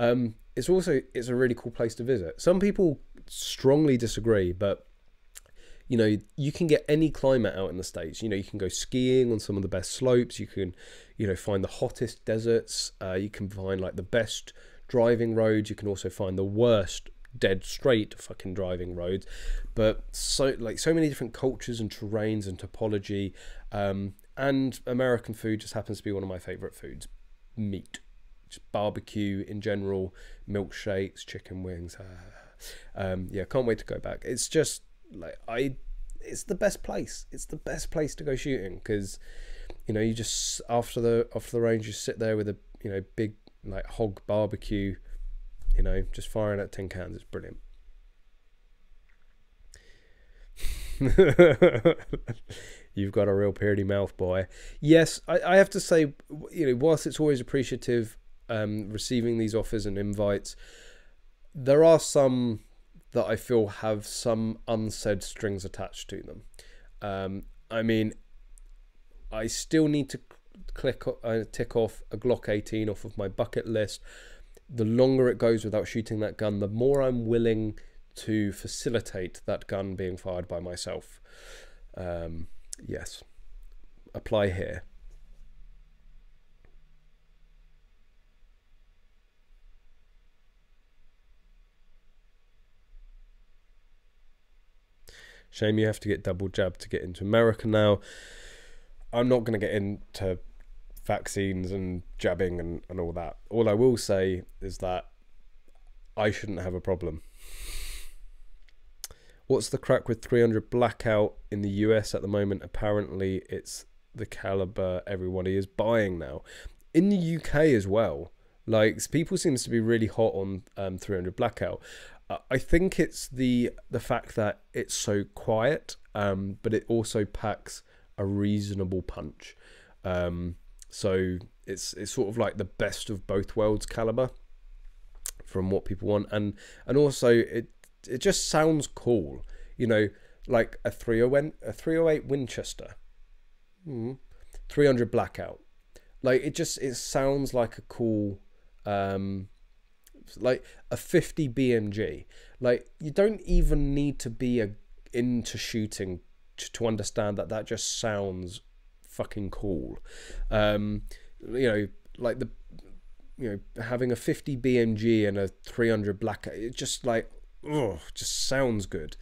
um, it's also, it's a really cool place to visit. Some people strongly disagree, but you know, you can get any climate out in the States. You know, you can go skiing on some of the best slopes. You can, you know, find the hottest deserts. Uh, you can find, like, the best driving roads. You can also find the worst dead straight fucking driving roads. But, so like, so many different cultures and terrains and topology. Um, and American food just happens to be one of my favourite foods. Meat. Just barbecue in general. Milkshakes, chicken wings. Ah. Um, yeah, can't wait to go back. It's just... like I it's the best place it's the best place to go shooting, because you know, you just after the after the range, you sit there with a you know big like hog barbecue, you know, just firing at tin cans. It's brilliant. You've got a real beardy mouth, boy. Yes, I, I have to say, you know, whilst it's always appreciative um, receiving these offers and invites, there are some that I feel have some unsaid strings attached to them. Um, I mean, I still need to click uh, tick off a Glock eighteen off of my bucket list. The longer it goes without shooting that gun, the more I'm willing to facilitate that gun being fired by myself. Um, yes, apply here. Shame you have to get double jabbed to get into America now. I'm not going to get into vaccines and jabbing and, and all that. All I will say is that I shouldn't have a problem. What's the crack with three hundred blackout in the U S at the moment? Apparently it's the caliber everybody is buying now. In the U K as well. Like, people seems to be really hot on um, three hundred blackout. I think it's the the fact that it's so quiet, um, but it also packs a reasonable punch. Um, so it's it's sort of like the best of both worlds caliber from what people want, and and also it it just sounds cool, you know, like a three oh eight Winchester, mm, three hundred blackout. Like, it just it sounds like a cool. Um, like a fifty B M G. Like, you don't even need to be a, into shooting to, to understand that that just sounds fucking cool. Um you know, like the you know having a fifty B M G and a three hundred blackout, it just like oh just sounds good.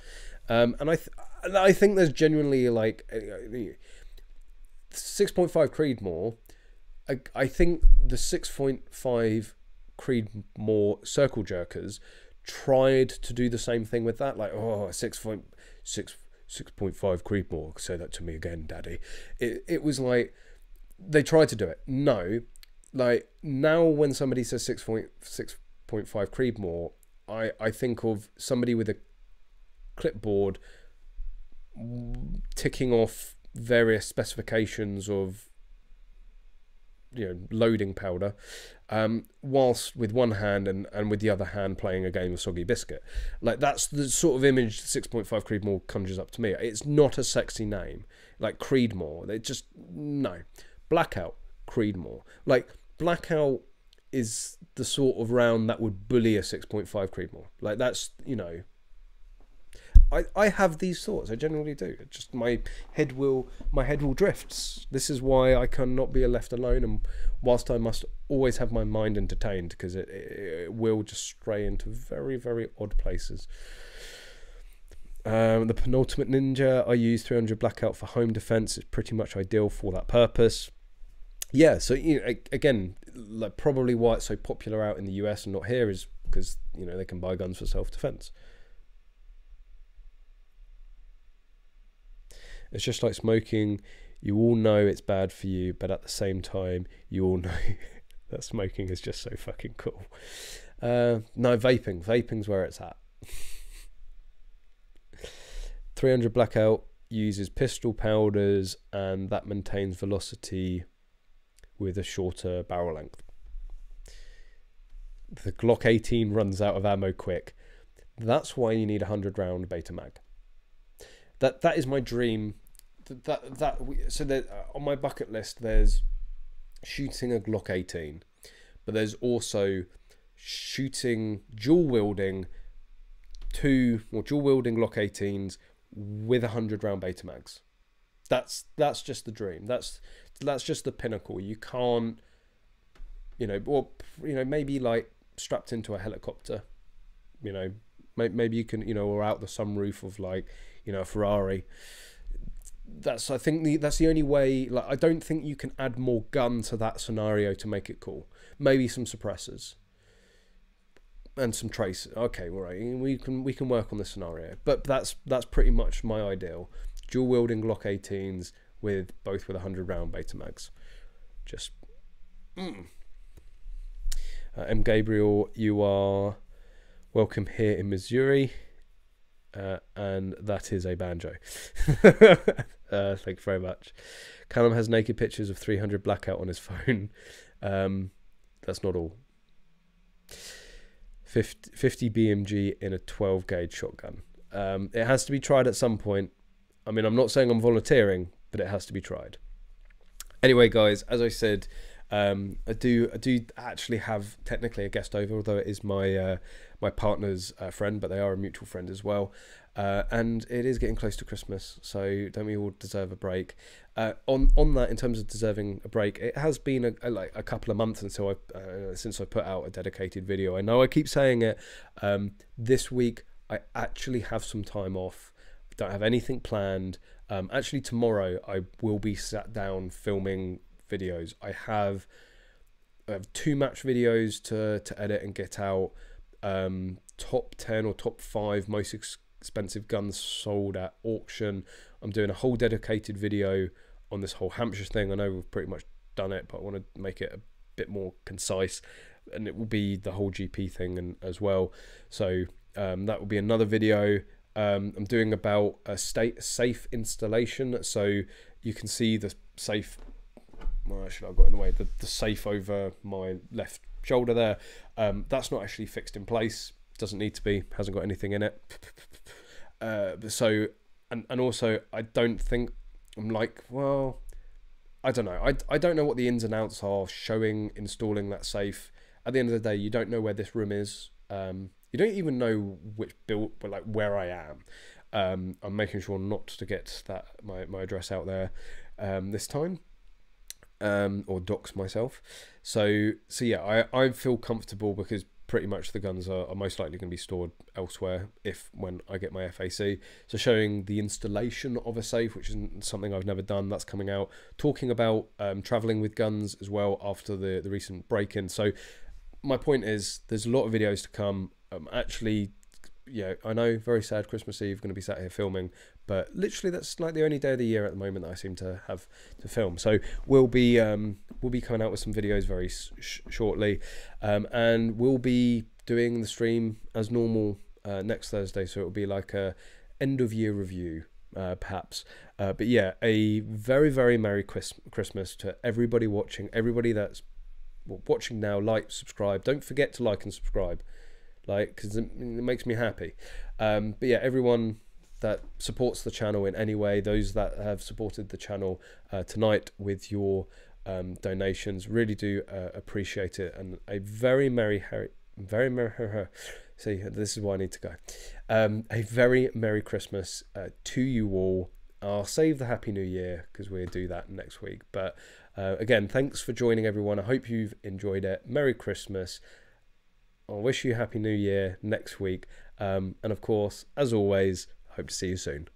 um and I th I think there's genuinely like six point five Creedmoor. I, I think the six point five Creedmoor circle jerkers tried to do the same thing with that, like oh six point six, six point five Creedmoor, say that to me again, daddy. It, it was like they tried to do it. No, like now when somebody says six point six point five Creedmoor, I, I think of somebody with a clipboard ticking off various specifications of you know loading powder, um whilst with one hand and and with the other hand playing a game of soggy biscuit. Like, that's the sort of image six point five Creedmoor conjures up to me. It's not a sexy name, like Creedmoor. They just no blackout Creedmoor. Like, blackout is the sort of round that would bully a six point five Creedmoor. Like, that's you know I, I have these thoughts. I generally do. It just my head will my head will drift. This is why I cannot be left alone, and whilst I must always have my mind entertained, because it, it will just stray into very, very odd places. Um, the penultimate ninja, I use three hundred blackout for home defense. It's pretty much ideal for that purpose. Yeah, so you know, again, like probably why it's so popular out in the U S and not here is because you know they can buy guns for self defense. It's just like smoking. You all know it's bad for you, but at the same time, you all know that smoking is just so fucking cool. Uh, no, vaping. Vaping's where it's at. three hundred blackout uses pistol powders, and that maintains velocity with a shorter barrel length. The Glock eighteen runs out of ammo quick. That's why you need a hundred round beta mag. That that is my dream. That that, that so that on my bucket list, there's shooting a Glock eighteen, but there's also shooting dual wielding two or dual wielding Glock eighteens with a hundred round beta mags. That's that's just the dream. That's that's just the pinnacle. You can't, you know, or you know maybe like strapped into a helicopter, you know, maybe you can, you know, or out the sunroof of like. You know, a Ferrari. That's I think the that's the only way. Like, I don't think you can add more gun to that scenario to make it cool. Maybe some suppressors and some trace. Okay, all right, we can we can work on this scenario. But that's that's pretty much my ideal: dual wielding Glock eighteens with both with one hundred round beta mags. Just mm. uh, M. Gabriel, you are welcome here in Missouri, uh, and that is a banjo. Uh, thank you very much. Callum has naked pictures of three hundred blackout on his phone. Um, that's not all. fifty, fifty B M G in a twelve gauge shotgun. Um, it has to be tried at some point. I mean, I'm not saying I'm volunteering, but it has to be tried. Anyway, guys, as I said, um, I do I do actually have technically a guest over, although it is my uh, my partner's uh, friend, but they are a mutual friend as well. Uh, and it is getting close to Christmas, so don't we all deserve a break? Uh, on on that, in terms of deserving a break, it has been a, a, like a couple of months until I uh, since I put out a dedicated video. I know I keep saying it. Um, this week I actually have some time off. Don't have anything planned. Um, actually, tomorrow I will be sat down filming videos. I have I have two match videos to to edit and get out. Um, top ten or top five most exclusive expensive guns sold at auction. I'm doing a whole dedicated video on this whole Hampshire thing. I know we've pretty much done it, but I want to make it a bit more concise, and it will be the whole G P thing and as well. So um, that will be another video. Um, I'm doing about a state safe installation, so you can see the safe. Well, actually, I've got in the way the, the safe over my left shoulder there. Um, that's not actually fixed in place. Doesn't need to be, hasn't got anything in it. Uh, so, and, and also I don't think, I'm like, well, I don't know. I, I don't know what the ins and outs are showing, installing that safe. At the end of the day, you don't know where this room is. Um, you don't even know which build, but like where I am. Um, I'm making sure not to get that my, my address out there um, this time. Um, or dox myself. So, so yeah, I, I feel comfortable because pretty much the guns are, are most likely going to be stored elsewhere if when I get my F A C. So showing the installation of a safe, which is something I've never done, that's coming out. Talking about um, traveling with guns as well after the, the recent break-in. So my point is there's a lot of videos to come. Um, actually, yeah, I know, very sad Christmas Eve, going to be sat here filming, but literally that's like the only day of the year at the moment that I seem to have to film. So we'll be um, we'll be coming out with some videos very sh shortly, um, and we'll be doing the stream as normal uh, next Thursday. So it'll be like a end of year review, uh, perhaps. Uh, but yeah, a very very Merry Chris Christmas to everybody watching, everybody that's watching now. Like, subscribe. Don't forget to like and subscribe. Like, because it makes me happy. Um, but yeah, everyone that supports the channel in any way, those that have supported the channel uh, tonight with your um, donations, really do uh, appreciate it. And a very merry, very merry. See, this is why I need to go. Um, a very merry Christmas uh, to you all. I'll save the Happy New Year because we'll do that next week. But uh, again, thanks for joining, everyone. I hope you've enjoyed it. Merry Christmas. I wish you Happy New Year next week. Um, and of course, as always, hope to see you soon.